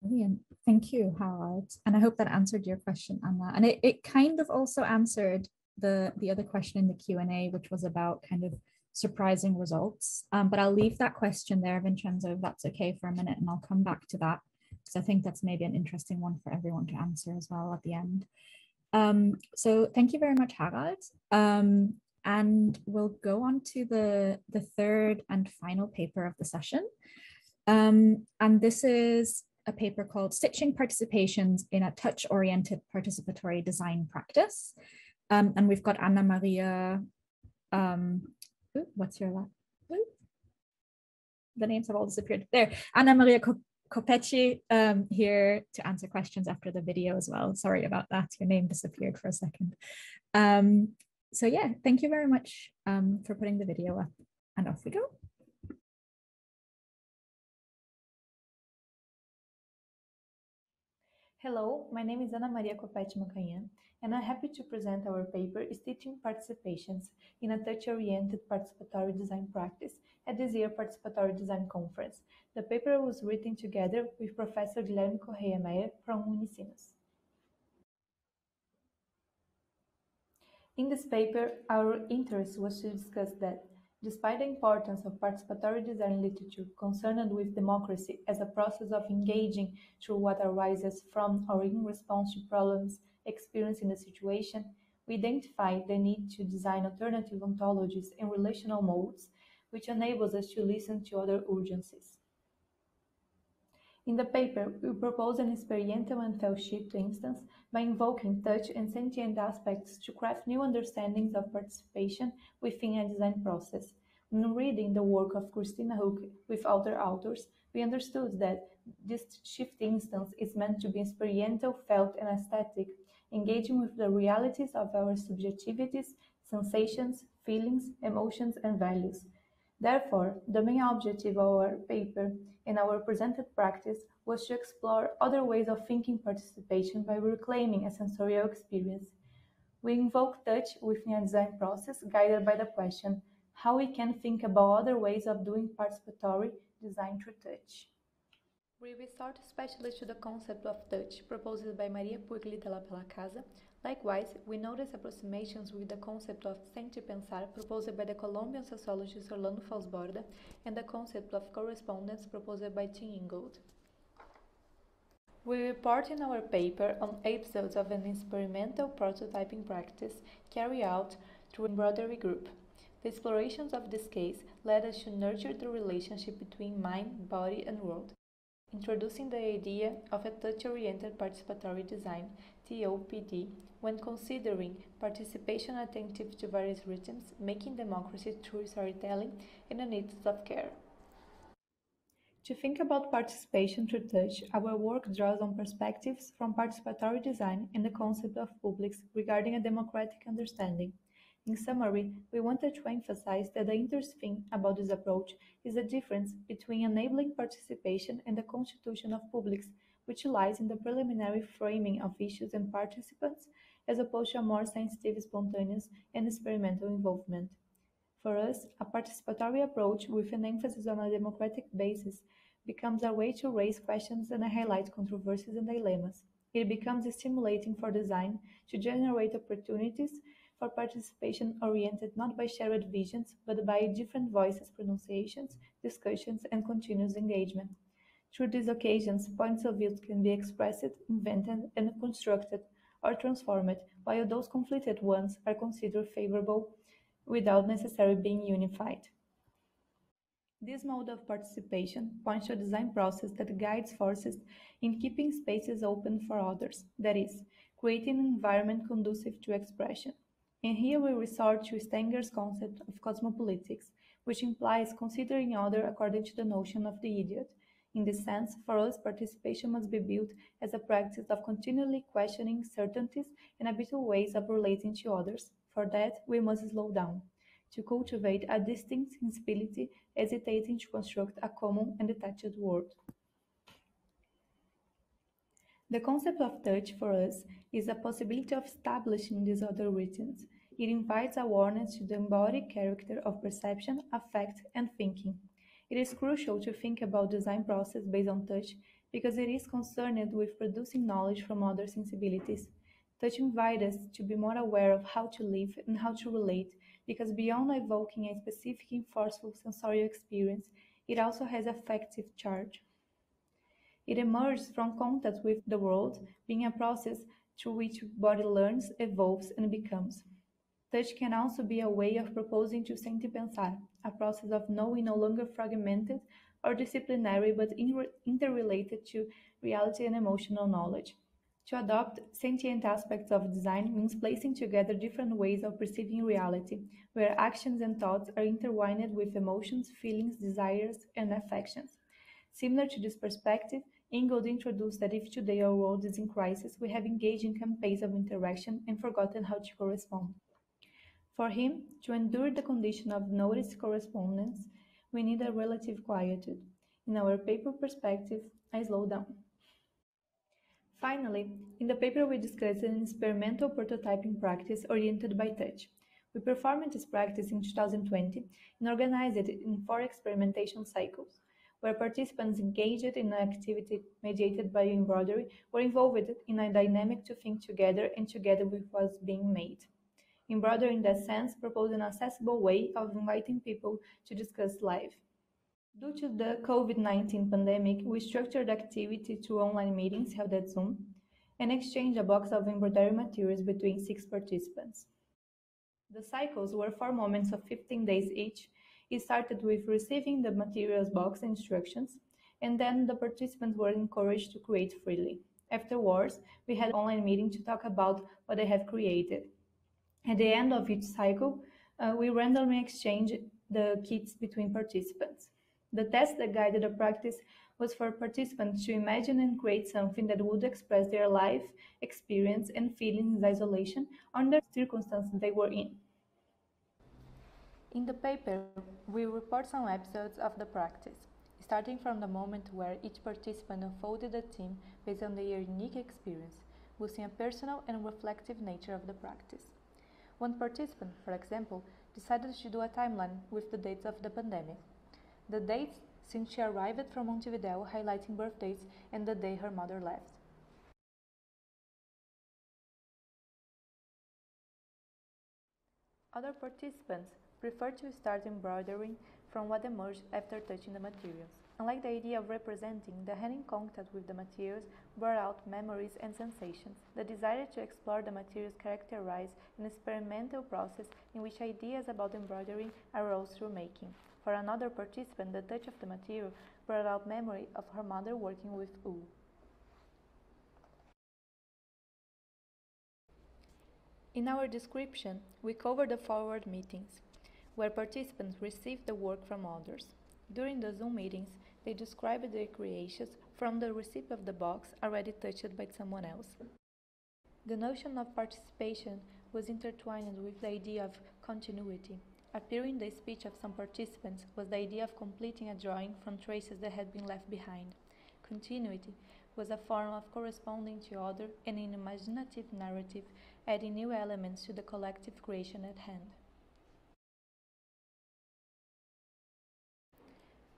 Brilliant. Thank you, Harald. And I hope that answered your question, Anna. And it, it kind of also answered the, the other question in the Q and A, which was about kind of surprising results. Um, but I'll leave that question there, Vincenzo, if that's okay for a minute, and I'll come back to that, because I think that's maybe an interesting one for everyone to answer as well at the end. Um, so thank you very much, Harald. Um, And we'll go on to the, the third and final paper of the session. Um, and this is a paper called Stitching Participations in a Touch-Oriented Participatory Design Practice. Um, and we've got Ana Maria, um, ooh, what's your last? Ooh, the names have all disappeared. There, Ana Maria Copetti um, here to answer questions after the video as well. Sorry about that, your name disappeared for a second. Um, So yeah, thank you very much um, for putting the video up, and off we go. Hello, my name is Ana Maria Copetti Maccagnan, and I'm happy to present our paper Stitching Participations in a Touch-Oriented Participatory Design Practice at this year's Participatory Design Conference. The paper was written together with Professor Guilherme Correia-Meyer from Unicinos. In this paper, our interest was to discuss that, despite the importance of participatory design literature concerned with democracy as a process of engaging through what arises from or in response to problems experienced in a situation, we identified the need to design alternative ontologies and relational modes, which enables us to listen to other urgencies. In the paper, we propose an experiential and fellowship instance by invoking touch and sentient aspects to craft new understandings of participation within a design process. When reading the work of Christina Hook with other authors, we understood that this shift instance is meant to be experiential, felt, and aesthetic, engaging with the realities of our subjectivities, sensations, feelings, emotions, and values. Therefore, the main objective of our paper and our presented practice was to explore other ways of thinking participation by reclaiming a sensorial experience. We invoke touch within a design process guided by the question, how we can think about other ways of doing participatory design through touch. We resort especially to the concept of touch proposed by Maria Puglia de la Pela Casa. Likewise, we notice approximations with the concept of sentir pensar proposed by the Colombian sociologist Orlando Falsborda and the concept of correspondence proposed by Tim Ingold. We report in our paper on episodes of an experimental prototyping practice carried out through an embroidery group. The explorations of this case led us to nurture the relationship between mind, body, and world, introducing the idea of a touch-oriented participatory design, T O P D, when considering participation attentive to various rhythms, making democracy through storytelling, and the needs of care. To think about participation through touch, our work draws on perspectives from participatory design and the concept of publics regarding a democratic understanding. In summary, we wanted to emphasize that the interesting thing about this approach is the difference between enabling participation and the constitution of publics, which lies in the preliminary framing of issues and participants, as opposed to a more sensitive, spontaneous, and experimental involvement. For us, a participatory approach with an emphasis on a democratic basis becomes a way to raise questions and highlight controversies and dilemmas. It becomes stimulating for design to generate opportunities for participation oriented not by shared visions, but by different voices, pronunciations, discussions, and continuous engagement. Through these occasions, points of view can be expressed, invented, and constructed, or transformed, while those conflicted ones are considered favorable without necessarily being unified. This mode of participation points to a design process that guides forces in keeping spaces open for others, that is, creating an environment conducive to expression. And here we resort to Stengers' concept of cosmopolitics, which implies considering other according to the notion of the idiot. In this sense, for us, participation must be built as a practice of continually questioning certainties and habitual ways of relating to others. For that, we must slow down, to cultivate a distinct sensibility, hesitating to construct a common and detached world. The concept of touch, for us, is a possibility of establishing these other rhythms. It invites awareness to the embodied character of perception, affect, and thinking. It is crucial to think about design process based on touch, because it is concerned with producing knowledge from other sensibilities. Touch invites us to be more aware of how to live and how to relate, because beyond evoking a specific and forceful sensorial experience, it also has affective charge. It emerges from contact with the world, being a process through which body learns, evolves, and becomes. Touch can also be a way of proposing to sentir pensar, a process of knowing no longer fragmented or disciplinary but interrelated to reality and emotional knowledge. To adopt sentient aspects of design means placing together different ways of perceiving reality, where actions and thoughts are intertwined with emotions, feelings, desires, and affections. Similar to this perspective, Ingold introduced that if today our world is in crisis, we have engaged in campaigns of interaction and forgotten how to correspond. For him, to endure the condition of noticed correspondence, we need a relative quietude. In our paper perspective, I slow down. Finally, in the paper we discussed an experimental prototyping practice oriented by touch. We performed this practice in two thousand twenty and organized it in four experimentation cycles, where participants engaged in an activity mediated by embroidery were involved in a dynamic to think together and together with what was being made. Embroidery, in that sense, proposed an accessible way of inviting people to discuss life. Due to the COVID nineteen pandemic, we structured the activity through online meetings held at Zoom, and exchanged a box of embroidery materials between six participants. The cycles were four moments of fifteen days each. It started with receiving the materials box instructions, and then the participants were encouraged to create freely. Afterwards, we had an online meeting to talk about what they have created. At the end of each cycle, uh, we randomly exchanged the kits between participants. The test that guided the practice was for participants to imagine and create something that would express their life, experience, and feelings in isolation under the circumstances they were in. In the paper, we report some episodes of the practice, starting from the moment where each participant unfolded a theme based on their unique experience, boosting a personal and reflective nature of the practice. One participant, for example, decided to do a timeline with the dates of the pandemic. The dates since she arrived from Montevideo, highlighting birthdays and the day her mother left. Other participants preferred to start embroidering from what emerged after touching the materials. I like the idea of representing the hand in contact with the materials brought out memories and sensations. The desire to explore the materials characterized an experimental process in which ideas about embroidering arose through making. For another participant, the touch of the material brought out memory of her mother working with wool. In our description, we cover the forward meetings, where participants received the work from others. During the Zoom meetings, they described their creations from the receipt of the box already touched by someone else. The notion of participation was intertwined with the idea of continuity. Appearing in the speech of some participants was the idea of completing a drawing from traces that had been left behind. Continuity was a form of corresponding to other and an imaginative narrative, adding new elements to the collective creation at hand.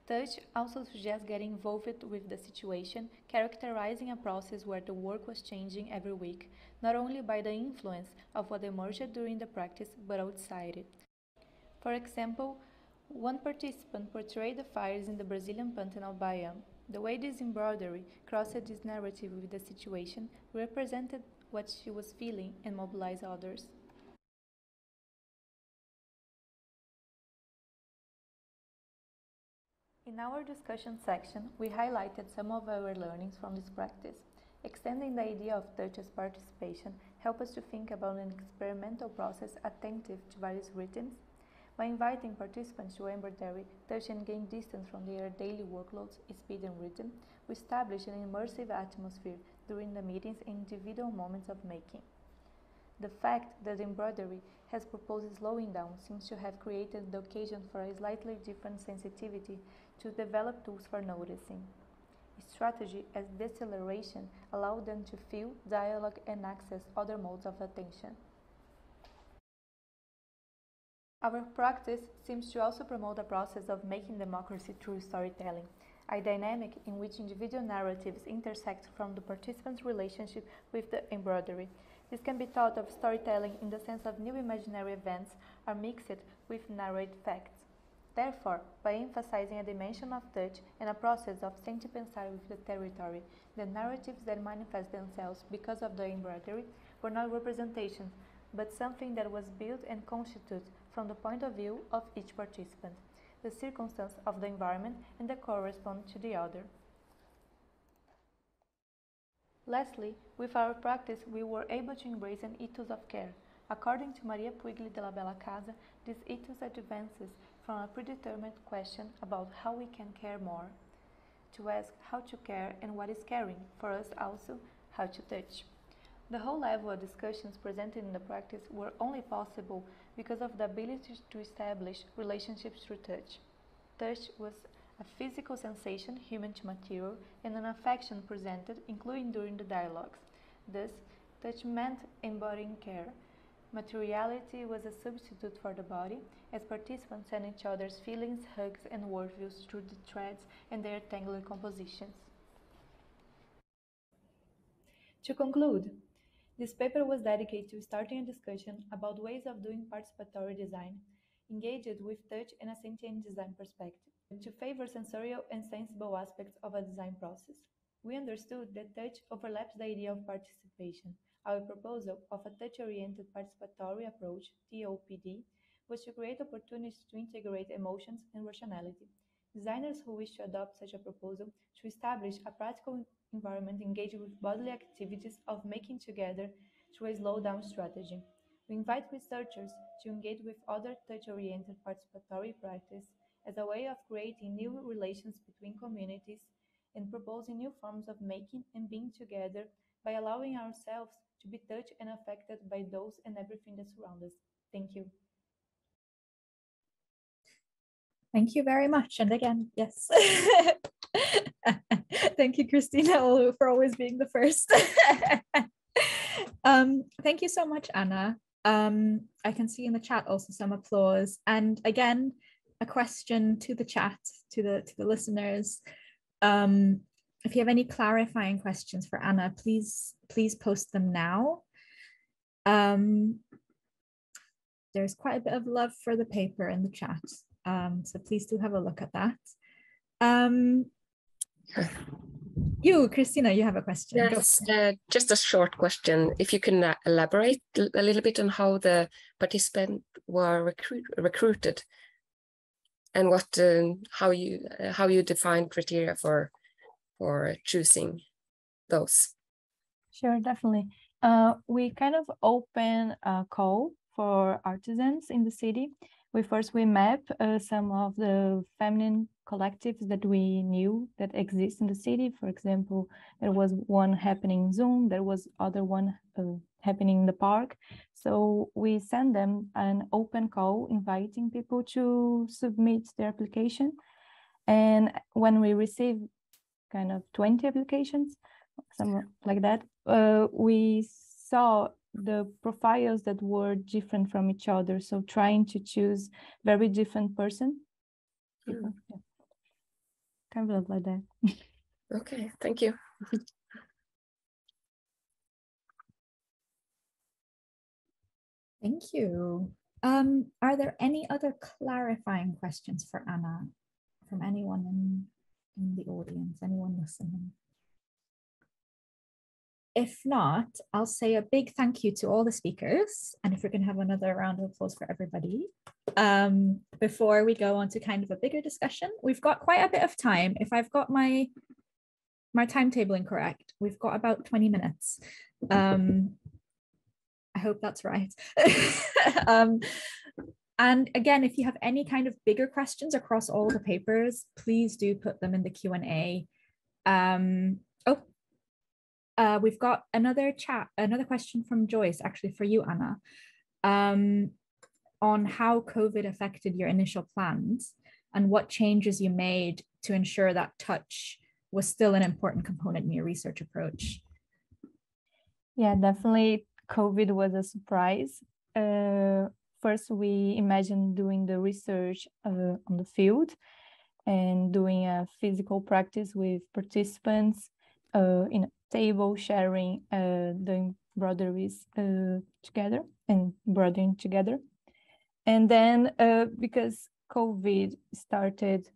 Touch also suggests getting involved with the situation, characterizing a process where the work was changing every week, not only by the influence of what emerged during the practice, but outside it. For example, one participant portrayed the fires in the Brazilian Pantanal biome. The way this embroidery crossed this narrative with the situation represented what she was feeling and mobilized others. In our discussion section, we highlighted some of our learnings from this practice. Extending the idea of touch as participation helped us to think about an experimental process attentive to various rhythms. By inviting participants to embroidery, touch and gain distance from their daily workloads, speed and rhythm, we established an immersive atmosphere during the meetings and individual moments of making. The fact that embroidery has proposed slowing down seems to have created the occasion for a slightly different sensitivity to develop tools for noticing. Strategy as deceleration allowed them to feel, dialogue, and access other modes of attention. Our practice seems to also promote a process of making democracy through storytelling, a dynamic in which individual narratives intersect from the participants' relationship with the embroidery. This can be thought of storytelling in the sense of new imaginary events are mixed with narrated facts. Therefore, by emphasizing a dimension of touch and a process of sentipensar with the territory, the narratives that manifest themselves because of the embroidery were not representations, but something that was built and constituted from the point of view of each participant, the circumstance of the environment and that correspond to the other. Lastly, with our practice, we were able to embrace an ethos of care. According to Maria Puglia de la Pela Casa, this ethos advances from a predetermined question about how we can care more, to ask how to care and what is caring, for us also, how to touch. The whole level of discussions presented in the practice were only possible because of the ability to establish relationships through touch. Touch was a physical sensation human to material and an affection presented, including during the dialogues. Thus, touch meant embodying care. Materiality was a substitute for the body, as participants sent each other's feelings, hugs, and worldviews through the threads and their tangled compositions. To conclude, this paper was dedicated to starting a discussion about ways of doing participatory design, engaged with touch and a sentient design perspective, to favor sensorial and sensible aspects of a design process. We understood that touch overlaps the idea of participation. Our proposal of a touch-oriented participatory approach, T O P D, was to create opportunities to integrate emotions and rationality. Designers who wish to adopt such a proposal should establish a practical environment engaged with bodily activities of making together through a slow-down strategy. We invite researchers to engage with other touch-oriented participatory practice as a way of creating new relations between communities and proposing new forms of making and being together by allowing ourselves to be touched and affected by those and everything that surrounds us. Thank you. Thank you very much. And again, yes. Thank you, Christina, for always being the first. um, thank you so much, Anna. Um, I can see in the chat also some applause. And again, a question to the chat, to the, to the listeners. Um, if you have any clarifying questions for Anna, please, please post them now. Um, there's quite a bit of love for the paper in the chat. Um, so please do have a look at that. Um, you, Christina, you have a question. Yes, uh, just a short question. If you can uh, elaborate a little bit on how the participants were recruit recruited and what, um, how you uh, how you define criteria for for choosing those. Sure, definitely. Uh, we kind of open a call for artisans in the city. We first, we map uh, some of the feminine collectives that we knew that exist in the city. For example, there was one happening in Zoom, there was other one uh, happening in the park. So we send them an open call, inviting people to submit their application. And when we receive kind of twenty applications, something like that, uh, we saw the profiles that were different from each other, so trying to choose very different person. Mm. Yeah. Kind of like that. Okay, thank you. Thank you. Um, are there any other clarifying questions for Anna from anyone in, in the audience, anyone listening? If not, I'll say a big thank you to all the speakers. And if we can have another round of applause for everybody. Um, before we go on to kind of a bigger discussion, we've got quite a bit of time. If I've got my, my timetabling correct, we've got about twenty minutes. Um, I hope that's right. um, and again, if you have any kind of bigger questions across all the papers, please do put them in the Q and A. Um, oh. Uh, we've got another chat, another question from Joyce, actually for you, Anna, um, on how COVID affected your initial plans and what changes you made to ensure that touch was still an important component in your research approach. Yeah, definitely COVID was a surprise. Uh, first, we imagined doing the research uh, on the field and doing a physical practice with participants uh, in table, sharing uh, the embroideries uh, together and brothering together. And then uh, because COVID started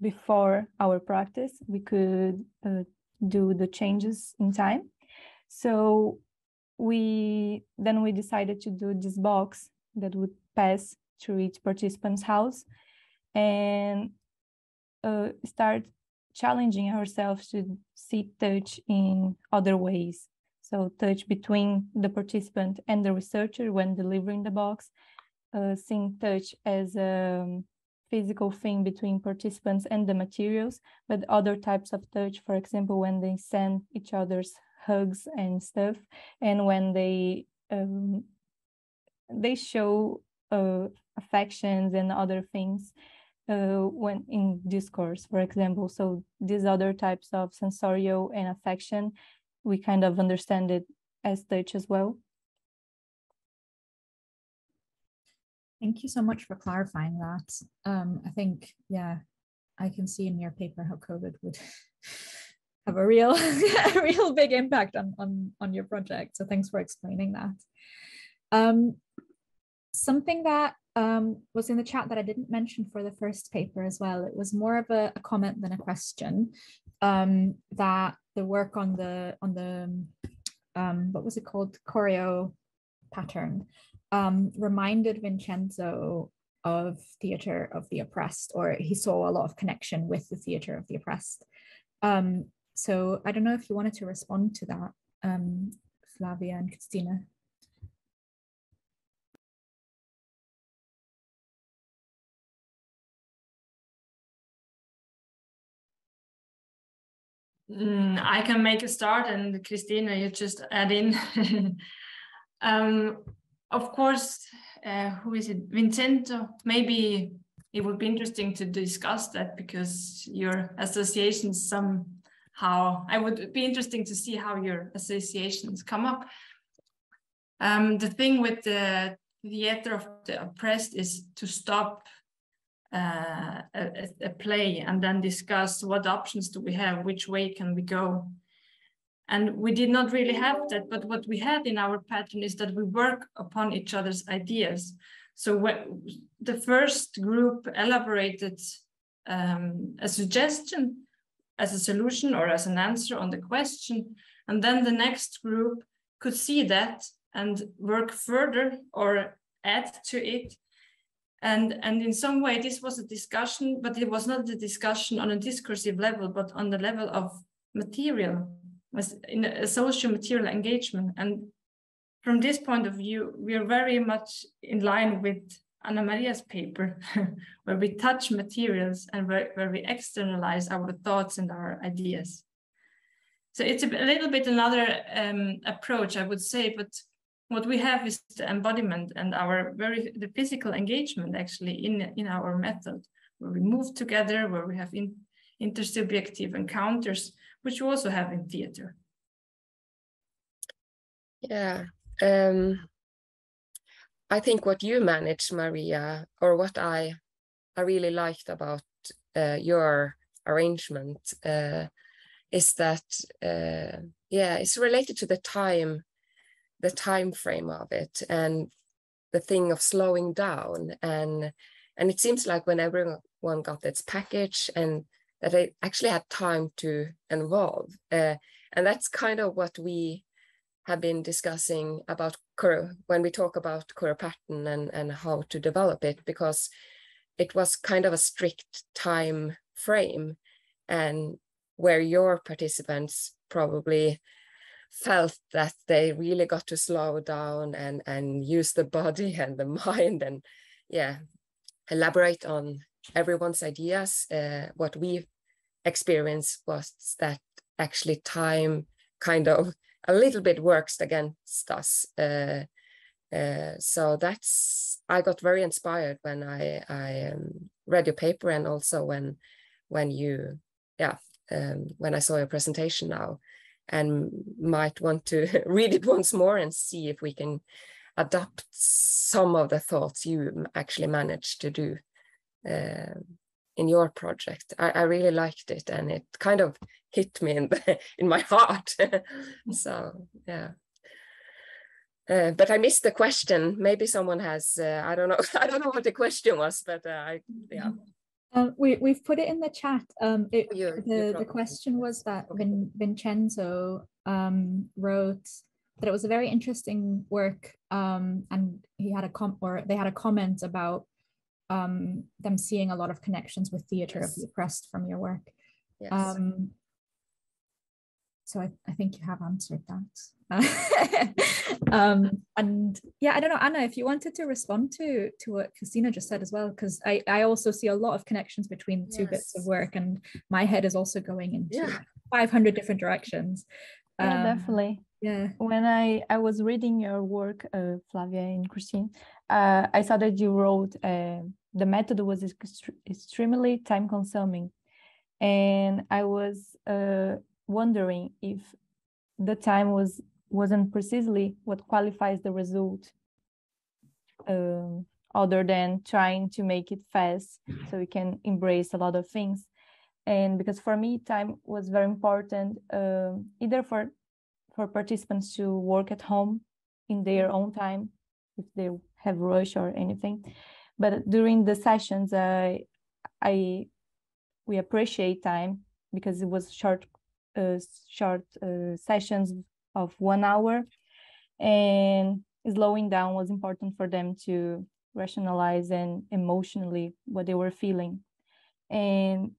before our practice, we could uh, do the changes in time. So we then we decided to do this box that would pass through each participant's house and uh, start challenging ourselves to see touch in other ways. So touch between the participant and the researcher when delivering the box, uh, seeing touch as a physical thing between participants and the materials, but other types of touch, for example, when they send each other's hugs and stuff, and when they um, they show uh, affections and other things. Uh, when in discourse, for example. So these other types of sensorial and affection, we kind of understand it as touch as well. Thank you so much for clarifying that. Um, I think, yeah, I can see in your paper how COVID would have a real, a real big impact on, on, on your project. So thanks for explaining that. Um, something that um, was in the chat that I didn't mention for the first paper as well. It was more of a, a comment than a question, um, that the work on the, on the um, what was it called, Choreopattern, um, reminded Vincenzo of theater of the oppressed, or he saw a lot of connection with the theater of the oppressed. Um, so I don't know if you wanted to respond to that, um, Flavia and Christina. Mm, I can make a start, and Christina, you just add in. um, of course, uh, who is it? Vincenzo. Maybe it would be interesting to discuss that, because your associations somehow, I would be interesting to see how your associations come up. Um, the thing with the theater of the oppressed is to stop Uh, a, a play and then discuss what options do we have, which way can we go. And we did not really have that, but what we had in our pattern is that we work upon each other's ideas. So when the first group elaborated um, a suggestion as a solution or as an answer on the question, and then the next group could see that and work further or add to it. And, and in some way, this was a discussion, but it was not the discussion on a discursive level, but on the level of material, in a social material engagement. And from this point of view, we are very much in line with Ana Maria's paper, where we touch materials and where, where we externalize our thoughts and our ideas. So it's a, a little bit another um, approach, I would say, but what we have is the embodiment and our very the physical engagement actually in, in our method, where we move together, where we have in, intersubjective encounters, which we also have in theater. Yeah, um, I think what you managed, Maria, or what I, I really liked about uh, your arrangement uh, is that, uh, yeah, it's related to the time the time frame of it and the thing of slowing down, and and it seems like when everyone got its package and that it actually had time to evolve, uh, and that's kind of what we have been discussing about when we talk about Choreopattern and and how to develop it, because it was kind of a strict time frame, and where your participants probably felt that they really got to slow down and and use the body and the mind and yeah elaborate on everyone's ideas. Uh, what we experienced was that actually time kind of a little bit works against us, uh, uh, so that's I got very inspired when I, I um, read your paper, and also when when you yeah um, when I saw your presentation now, and might want to read it once more and see if we can adapt some of the thoughts you actually managed to do uh, in your project. I, I really liked it, and it kind of hit me in, the, in my heart. So, yeah. Uh, but I missed the question. Maybe someone has, uh, I don't know, I don't know what the question was, but uh, I, yeah. Uh, we, we've put it in the chat. Um, it, you're, the, you're the question was that Vin, Vincenzo um, wrote that it was a very interesting work, um, and he had a com or they had a comment about um, them seeing a lot of connections with theater yes. of the oppressed from your work. Yes. Um, so I, I think you have answered that. um, and yeah, I don't know, Anna, if you wanted to respond to to what Christina just said as well, because I, I also see a lot of connections between the two yes. bits of work, and my head is also going into yeah. five hundred different directions. Um, yeah, definitely. Yeah. When I, I was reading your work, uh, Flavia and Christine, uh, I saw that you wrote uh, the method was ext extremely time consuming. And I was uh, wondering if the time was wasn't precisely what qualifies the result, um, other than trying to make it fast so we can embrace a lot of things. And because for me time was very important, um, either for for participants to work at home in their own time if they have rush or anything, But during the sessions, uh, I we appreciate time because it was short, uh, short uh, sessions of one hour, and slowing down was important for them to rationalize and emotionally what they were feeling. And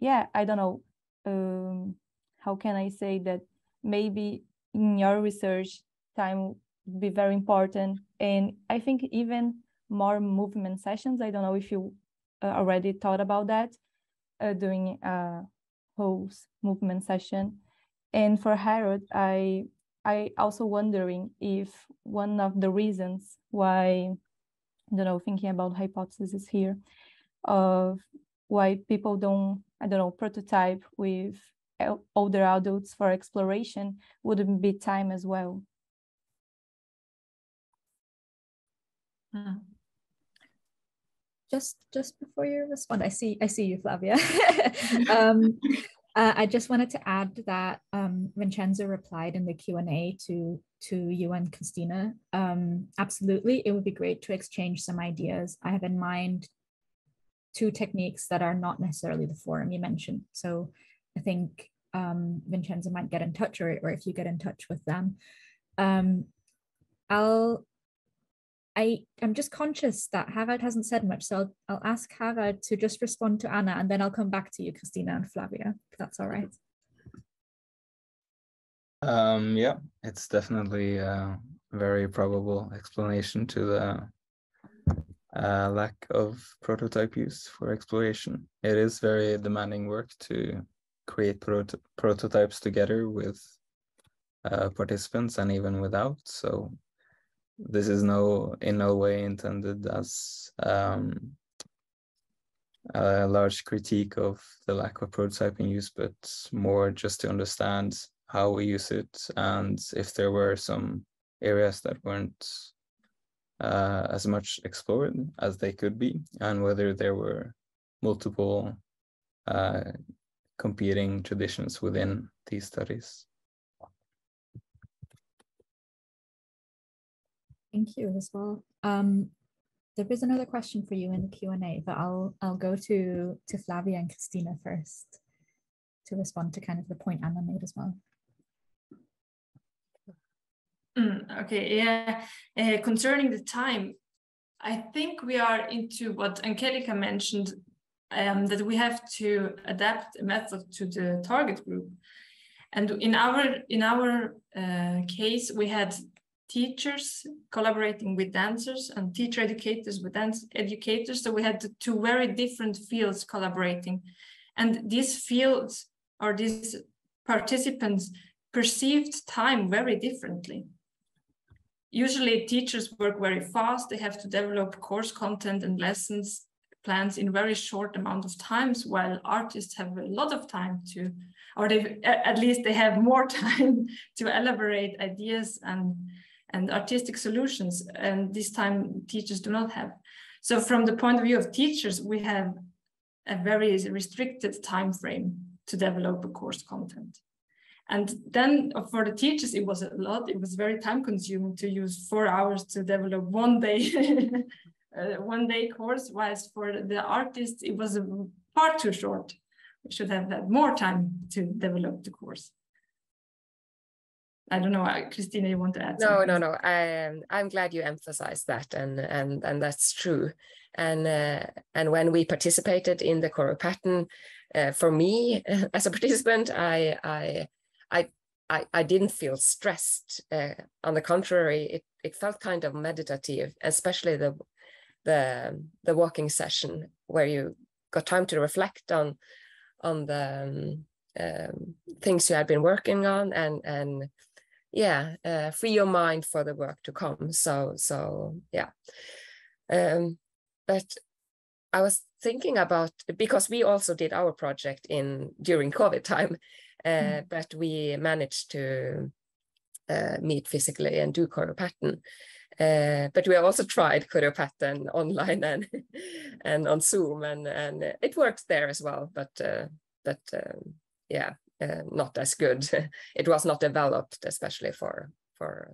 yeah, I don't know, um, how can I say that maybe in your research time would be very important. And I think even more movement sessions, I don't know if you uh, already thought about that, uh, doing a whole movement session. And for Harald, I I also wondering if one of the reasons why, I don't know, thinking about hypotheses here, of why people don't, I don't know, prototype with older adults for exploration would be time as well. Hmm. Just just before you respond, I see I see you, Flavia. um, Uh, I just wanted to add that um, Vincenzo replied in the Q and A to, to you and Christina. Um, absolutely, it would be great to exchange some ideas. I have in mind two techniques that are not necessarily the forum you mentioned. So I think um, Vincenzo might get in touch, or, or if you get in touch with them. Um, I'll, I, I'm just conscious that Harald hasn't said much, so I'll, I'll ask Harald to just respond to Anna, and then I'll come back to you, Christina and Flavia, if that's all right. Um, yeah, it's definitely a very probable explanation to the uh, lack of prototype use for exploration. It is very demanding work to create proto prototypes together with uh, participants and even without, so this is no in no way intended as um, a large critique of the lack of prototyping use, but more just to understand how we use it and if there were some areas that weren't uh, as much explored as they could be, and whether there were multiple uh, competing traditions within these studies. Thank you as well. Um, there is another question for you in the Q and A, but I'll I'll go to to Flavia and Christina first to respond to kind of the point Anna made as well. Mm, okay, yeah. Uh, concerning the time, I think we are into what Angelica mentioned, um, that we have to adapt a method to the target group, and in our in our uh, case we had teachers collaborating with dancers and teacher educators with dance educators. So we had two very different fields collaborating. And these fields or these participants perceived time very differently. Usually teachers work very fast. They have to develop course content and lessons plans in very short amount of times, while artists have a lot of time to, or they at least they have more time to elaborate ideas and and artistic solutions, and this time teachers do not have. So from the point of view of teachers, we have a very restricted time frame to develop a course content. And then for the teachers, it was a lot, it was very time consuming to use four hours to develop one day, uh, one day course, whilst for the artists, it was far too short. We should have had more time to develop the course. I don't know, Christina, you want to add? No, something? no, no. I, um, I'm glad you emphasized that, and and and that's true. And uh, and when we participated in the Choreopattern, uh, for me as a participant, I I I I, I didn't feel stressed. Uh, on the contrary, it it felt kind of meditative, especially the the the walking session where you got time to reflect on on the um, um, things you had been working on, and and. Yeah, uh, free your mind for the work to come. So, so yeah. Um, but I was thinking about, because we also did our project in during COVID time, uh, mm. but we managed to uh, meet physically and do Choreopattern. Uh, but we also tried Choreopattern online and and on Zoom, and and it worked there as well. But uh, but um, yeah. Uh, not as good. It was not developed, especially for for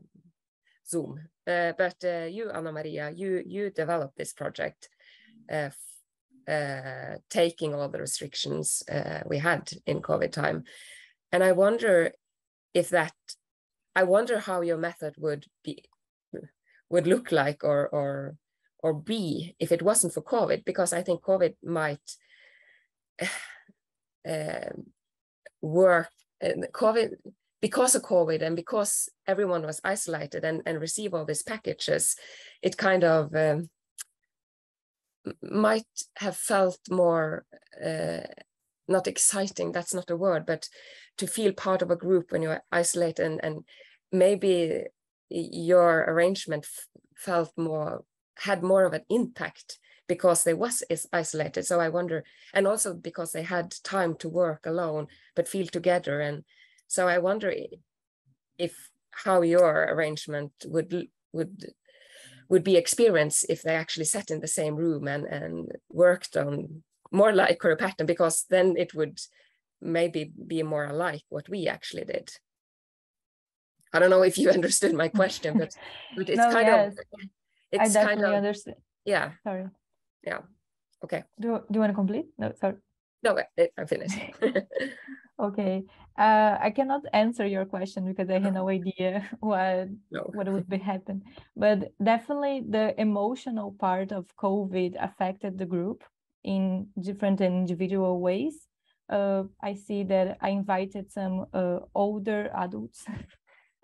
Zoom. Uh, but uh, you, Ana Maria, you, you developed this project, uh, uh, taking all the restrictions uh, we had in COVID time. And I wonder if that, I wonder how your method would be, would look like or, or, or be if it wasn't for COVID, because I think COVID might uh, work, and COVID, because of COVID and because everyone was isolated and, and receive all these packages, it kind of um, might have felt more, uh, not exciting, that's not a word, but to feel part of a group when you're isolated, and, and maybe your arrangement felt more, had more of an impact because they was is isolated. So I wonder, and also because they had time to work alone, but feel together. And so I wonder if how your arrangement would would would be experienced if they actually sat in the same room and, and worked on more like Choreopattern, because then it would maybe be more alike what we actually did. I don't know if you understood my question, but, but it's no, kind yes. of it's I definitely kind of understand. Yeah. Sorry. Yeah. Okay. Do do you want to complete? No, sorry. No, I'm finished. Okay. Uh, I cannot answer your question because I had no idea what no. what would be happen. But definitely the emotional part of COVID affected the group in different and individual ways. Uh, I see that I invited some uh, older adults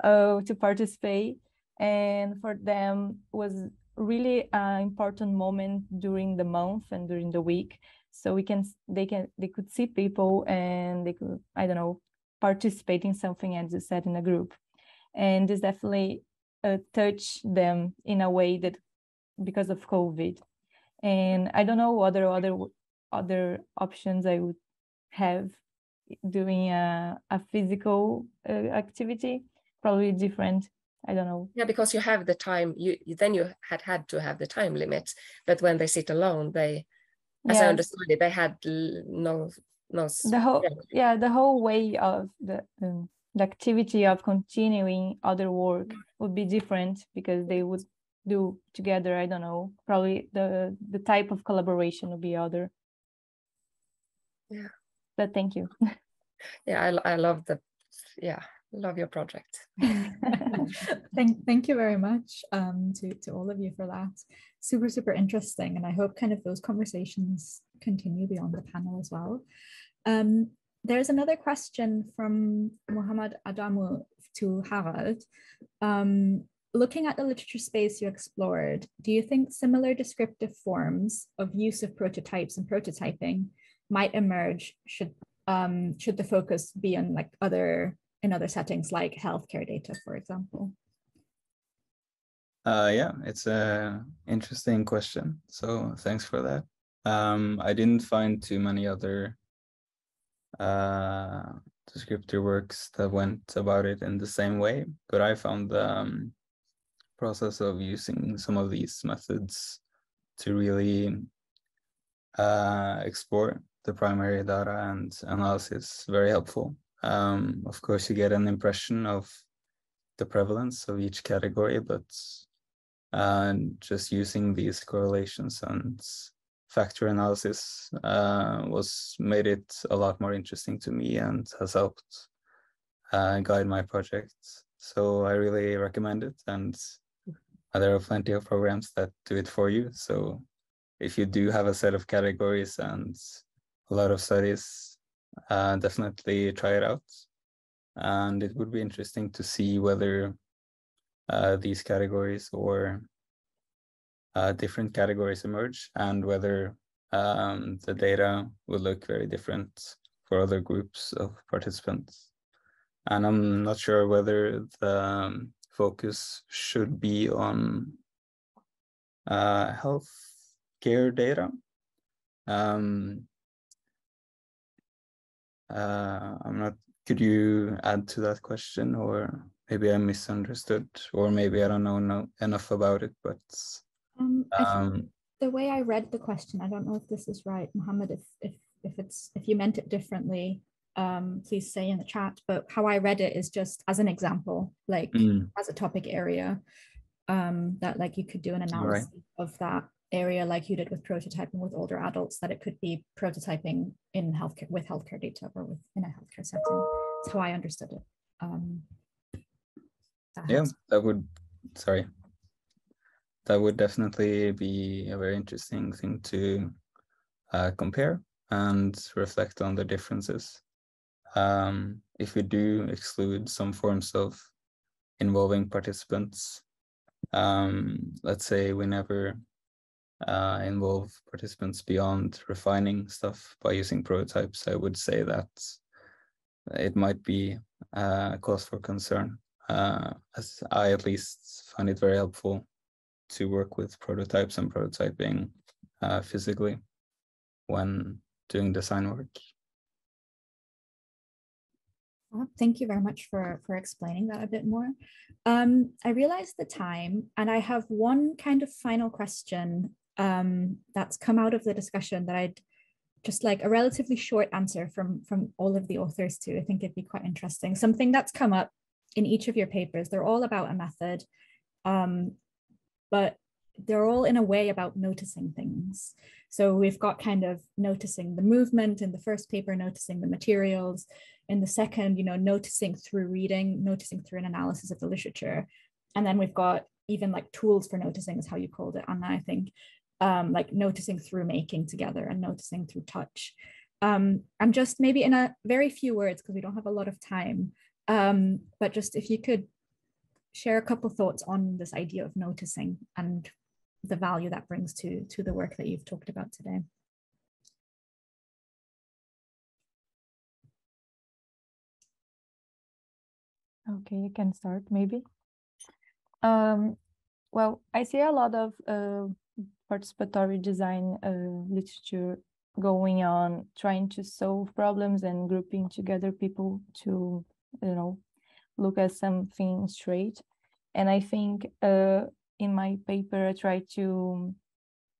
uh, to participate, and for them was really an important moment during the month and during the week. So we can, they can, they could see people and they could, I don't know, participate in something, as you said, in a group. And this definitely uh, touched them in a way that because of COVID. And I don't know other other other options I would have doing a, a physical uh, activity, probably different. I don't know. Yeah, because you have the time. You then you had had to have the time limit, but when they sit alone, they. As yes. I understood it, they had no, no. The whole, yeah, the whole way of the, um, the activity of continuing other work would be different because they would do together. I don't know. Probably the the type of collaboration would be other. Yeah. But thank you. Yeah, I I love the, yeah, love your project. thank thank you very much um, to to all of you for that. Super, super interesting. And I hope kind of those conversations continue beyond the panel as well. Um, there's another question from Mohamed Adamu to Harald. Um, looking at the literature space you explored, do you think similar descriptive forms of use of prototypes and prototyping might emerge should, um, should the focus be on like other, in other settings like healthcare data, for example? Uh, yeah, it's a interesting question. So thanks for that. Um, I didn't find too many other uh, descriptive works that went about it in the same way, but I found the um, process of using some of these methods to really uh, explore the primary data and analysis very helpful. Um, of course, you get an impression of the prevalence of each category, but Uh, and just using these correlations and factor analysis uh, was made it a lot more interesting to me and has helped uh, guide my project. So I really recommend it, and there are plenty of programs that do it for you. So if you do have a set of categories and a lot of studies, uh, definitely try it out. And it would be interesting to see whether Uh, these categories or uh, different categories emerge, and whether um, the data will look very different for other groups of participants. And I'm not sure whether the focus should be on uh, health care data. Um, uh, I'm not, could you add to that question, or? Maybe I misunderstood, or maybe I don't know, know enough about it, but um, um, the way I read the question, I don't know if this is right, Mohamed, if, if, if, it's, if you meant it differently, um, please say in the chat, but how I read it is just as an example, like mm. as a topic area. um, that like you could do an analysis right. of that area, like you did with prototyping with older adults, that it could be prototyping in healthcare with healthcare data or with in a healthcare setting. That's how I understood it. Um, that yeah, that would, sorry. That would definitely be a very interesting thing to uh, compare and reflect on the differences. Um, if we do exclude some forms of involving participants, um, let's say we never uh, involve participants beyond refining stuff by using prototypes, I would say that it might be a cause for concern, uh, as I at least find it very helpful to work with prototypes and prototyping uh, physically when doing design work. Well, thank you very much for, for explaining that a bit more. Um, I realized the time, and I have one kind of final question um, that's come out of the discussion that I'd just like a relatively short answer from, from all of the authors to. I think it'd be quite interesting. Something that's come up in each of your papers, they're all about a method. Um, But they're all in a way about noticing things. So we've got kind of noticing the movement in the first paper, noticing the materials in the second, you know, noticing through reading, noticing through an analysis of the literature. And then we've got even like tools for noticing is how you called it, Anna, I think, um, like noticing through making together and noticing through touch. Um, I'm just maybe in a very few words, because we don't have a lot of time, um, but just if you could share a couple thoughts on this idea of noticing and the value that brings to, to the work that you've talked about today. Okay, you can start maybe. Um, well, I see a lot of uh, participatory design uh, literature going on, trying to solve problems and grouping together people to, you know, look at something straight. And I think uh, in my paper, I try to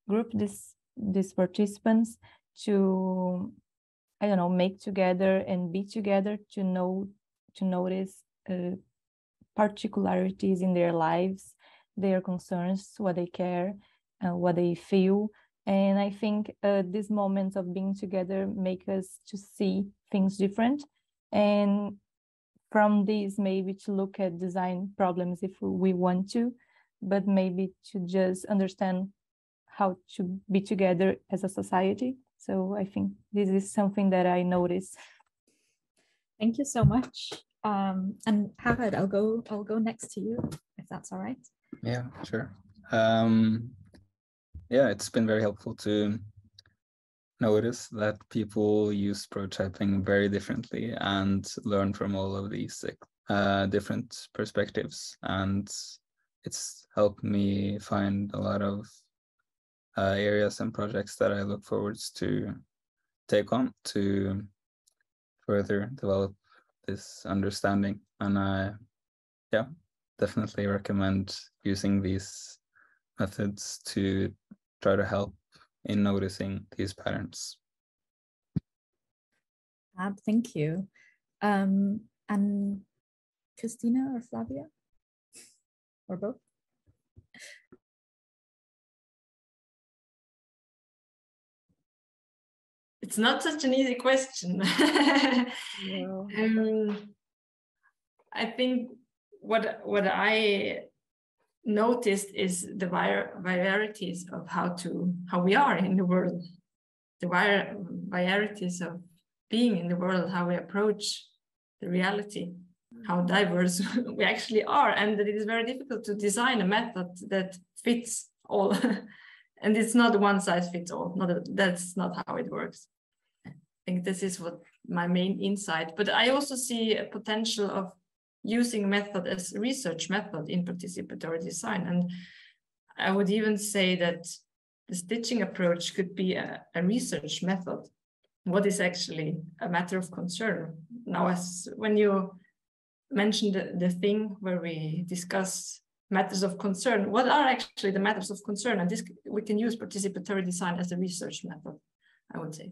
group this, these participants to, I don't know, make together and be together to know, to notice uh, particularities in their lives, their concerns, what they care, uh, what they feel. And I think uh, these moments of being together make us to see things different. And from these, maybe to look at design problems if we want to, but maybe to just understand how to be together as a society. So I think this is something that I noticed. Thank you so much. Um, and Harald, I'll go, I'll go next to you, if that's all right. Yeah, sure. Um, yeah, it's been very helpful to notice that people use prototyping very differently and learn from all of these uh, different perspectives. And it's helped me find a lot of uh, areas and projects that I look forward to take on to further develop this understanding. And I, yeah, definitely recommend using these methods to try to help in noticing these patterns. Uh, thank you. Um, and Christina or Flavia, or both? It's not such an easy question. No. um, I think what, what I noticed is the varieties of how to how we are in the world, the varieties of being in the world, how we approach the reality, how diverse we actually are, and that it is very difficult to design a method that fits all, and it's not one size fits all. Not a, that's not how it works. I think this is what my main insight. But I also see a potential of using method as research method in participatory design. And I would even say that the stitching approach could be a, a research method. What is actually a matter of concern? Now, as when you mentioned the, the thing where we discuss matters of concern, what are actually the matters of concern? And this we can use participatory design as a research method, I would say.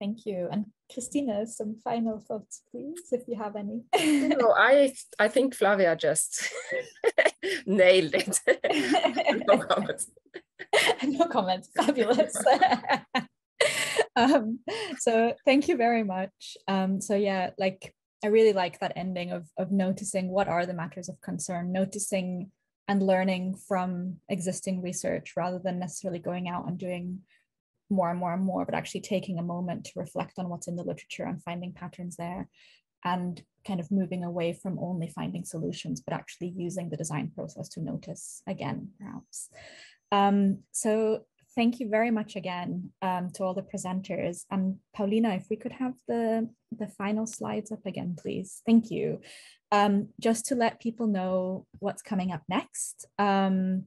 Thank you. And Christina, some final thoughts, please, if you have any. No, I, I think Flavia just nailed it. No comments. No comments. Fabulous. um, so thank you very much. Um, so yeah, like I really like that ending of of noticing what are the matters of concern, noticing and learning from existing research rather than necessarily going out and doing more and more and more, but actually taking a moment to reflect on what's in the literature and finding patterns there, and kind of moving away from only finding solutions, but actually using the design process to notice again, perhaps. Um, so thank you very much again um, to all the presenters. And Paulina, if we could have the, the final slides up again, please. Thank you. Um, just to let people know what's coming up next. Um,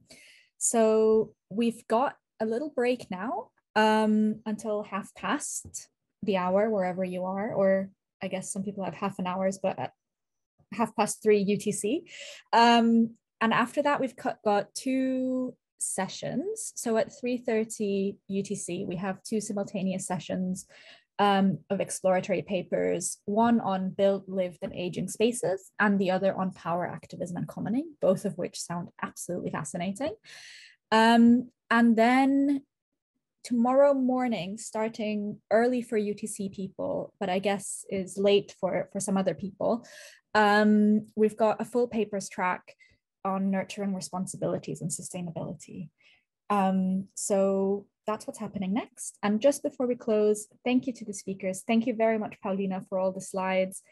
so we've got a little break now. Um, until half past the hour, wherever you are, or I guess some people have half an hour's, but at half past three U T C. Um, and after that, we've got two sessions. So at three thirty U T C, we have two simultaneous sessions um, of exploratory papers, one on built, lived and aging spaces, and the other on power, activism and commoning, both of which sound absolutely fascinating. Um, and then tomorrow morning, starting early for U T C people, but I guess is late for, for some other people, um, we've got a full papers track on nurturing responsibilities and sustainability. Um, so that's what's happening next. And just before we close, thank you to the speakers. Thank you very much, Paulina, for all the slides.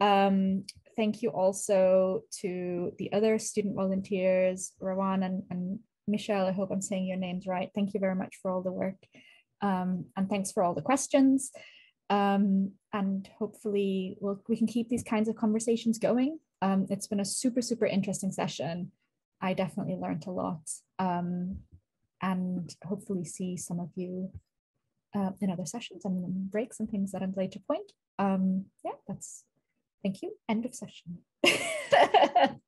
Um, thank you also to the other student volunteers, Rowan and, and Michelle, I hope I'm saying your names right. Thank you very much for all the work, um, and thanks for all the questions. Um, and hopefully we'll, we can keep these kinds of conversations going. Um, it's been a super, super interesting session. I definitely learned a lot, um, and hopefully see some of you uh, in other sessions and breaks and things that I'm later point. Um, yeah, that's, thank you. End of session.